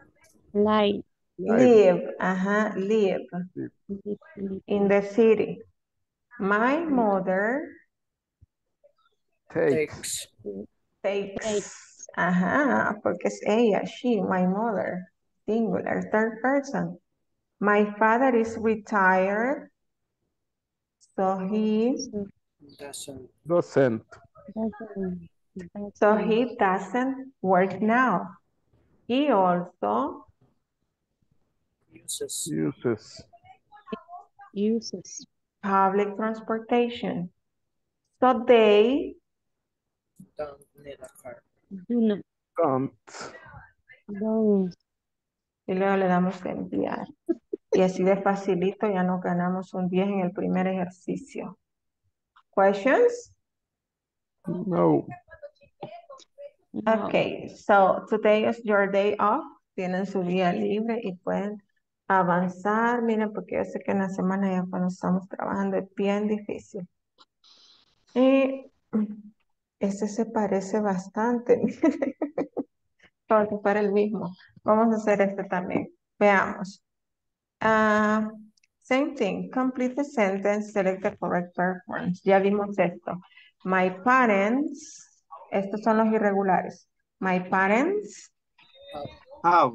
Ajá, live in the city. My mother takes. Ajá, porque es ella, she, my mother, singular, third person. My father is retired. So he doesn't. So he doesn't work now. He also uses public transportation. So they don't need a car. Don't. Y luego le damos a enviar. Y así de facilito ya nos ganamos un 10 en el primer ejercicio. ¿Questions? No. Okay, so today is your day off. tienen su día libre y pueden avanzar. Miren, porque yo sé que en la semana ya cuando estamos trabajando es bien difícil. Y este se parece bastante, miren, como si fuera el mismo. Vamos a hacer este también. Veamos. Same thing. Complete the sentence. Select the correct performance. Ya vimos esto. My parents. Estos son los irregulares. My parents. Have.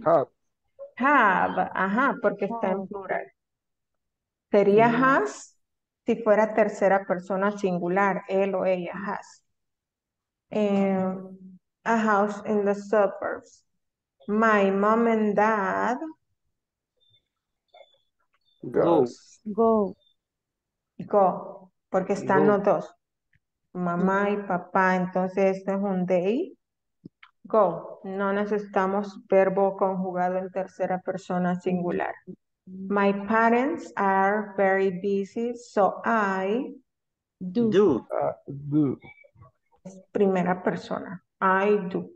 Ajá, porque está en plural. Sería has si fuera tercera persona singular. Él o ella has. A house in the suburbs. My mom and dad. Go. Porque están los dos. Mamá y papá. Entonces esto es un they. Go. No necesitamos verbo conjugado en tercera persona singular. My parents are very busy, so I do. Es primera persona. I do.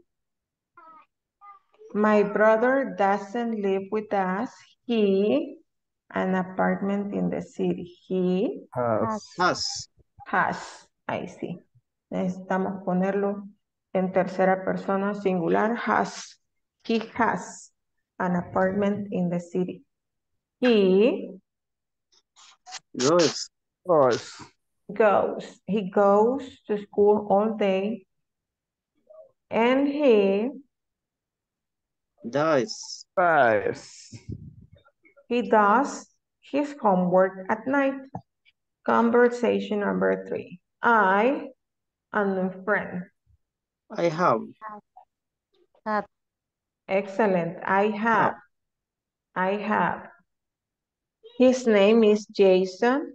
My brother doesn't live with us. He an apartment in the city. He has. I see. Necesitamos ponerlo en tercera persona singular. Has. He has an apartment in the city. He goes. He goes to school all day. And he does. He does his homework at night. Conversation number 3. I am a friend. I have. Excellent. I have. His name is Jason.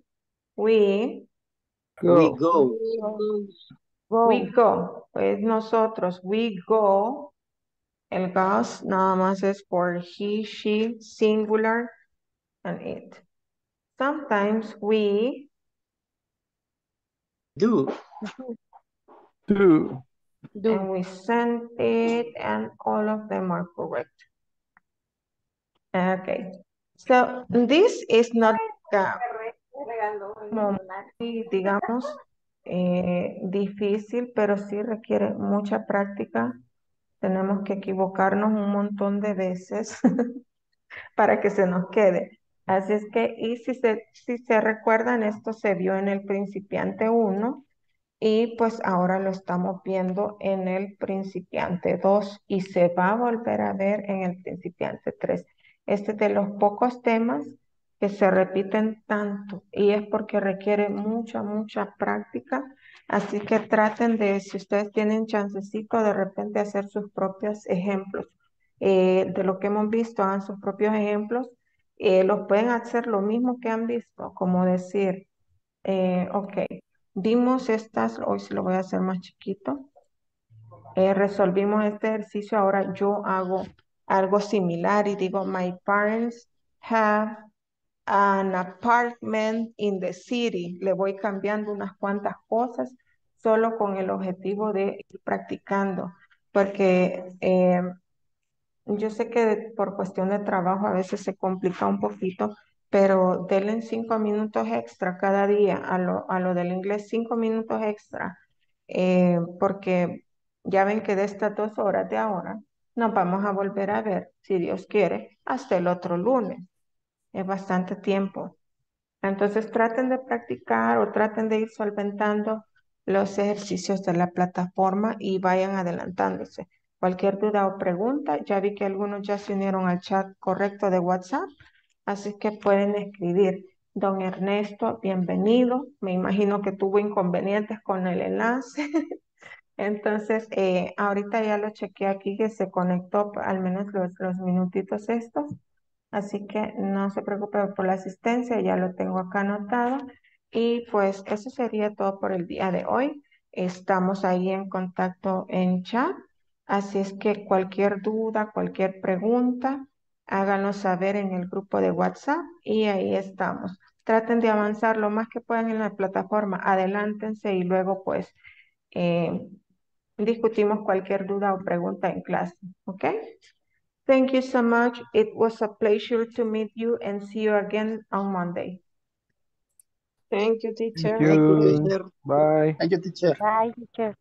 We go. Pues nosotros. We go. El goes nada más es por he, she, singular, and it. Sometimes we do. And we send it, and all of them are correct. Okay. So this is not digamos, difícil, pero sí requiere mucha práctica. Tenemos que equivocarnos un montón de veces para que se nos quede. Así es que, y si se recuerdan, esto se vio en el principiante 1 y pues ahora lo estamos viendo en el principiante 2 y se va a volver a ver en el principiante 3. Este es de los pocos temas que se repiten tanto y es porque requiere mucha práctica. Así que traten de, si ustedes tienen chancecito, de repente hacer sus propios ejemplos. De lo que hemos visto, hagan sus propios ejemplos. Los pueden hacer lo mismo que han visto, como decir, ok, vimos estas, hoy se lo voy a hacer más chiquito. Resolvimos este ejercicio, ahora yo hago algo similar y digo, my parents have an apartment in the city. Le voy cambiando unas cuantas cosas solo con el objetivo de ir practicando. Porque yo sé que por cuestión de trabajo a veces se complica un poquito, pero denle 5 minutos extra cada día a lo del inglés, 5 minutos extra. Porque ya ven que de estas 2 horas de ahora nos vamos a volver a ver, si Dios quiere, hasta el otro lunes. Es bastante tiempo. Entonces traten de practicar o traten de ir solventando los ejercicios de la plataforma y vayan adelantándose. Cualquier duda o pregunta, ya vi que algunos ya se unieron al chat correcto de WhatsApp, así que pueden escribir. Don Ernesto, bienvenido. Me imagino que tuvo inconvenientes con el enlace. Entonces, ahorita ya lo chequeé aquí que se conectó al menos los minutitos estos. Así que no se preocupe por la asistencia, ya lo tengo acá anotado. Y pues eso sería todo por el día de hoy. Estamos ahí en contacto en chat. Así es que cualquier duda, cualquier pregunta, háganos saber en el grupo de WhatsApp y ahí estamos. Traten de avanzar lo más que puedan en la plataforma, adelántense y luego pues discutimos cualquier duda o pregunta en clase, ¿ok? Thank you so much. It was a pleasure to meet you and see you again on Monday. Thank you, teacher. Thank you. Thank you, teacher. Bye. Thank you, teacher. Bye, teacher.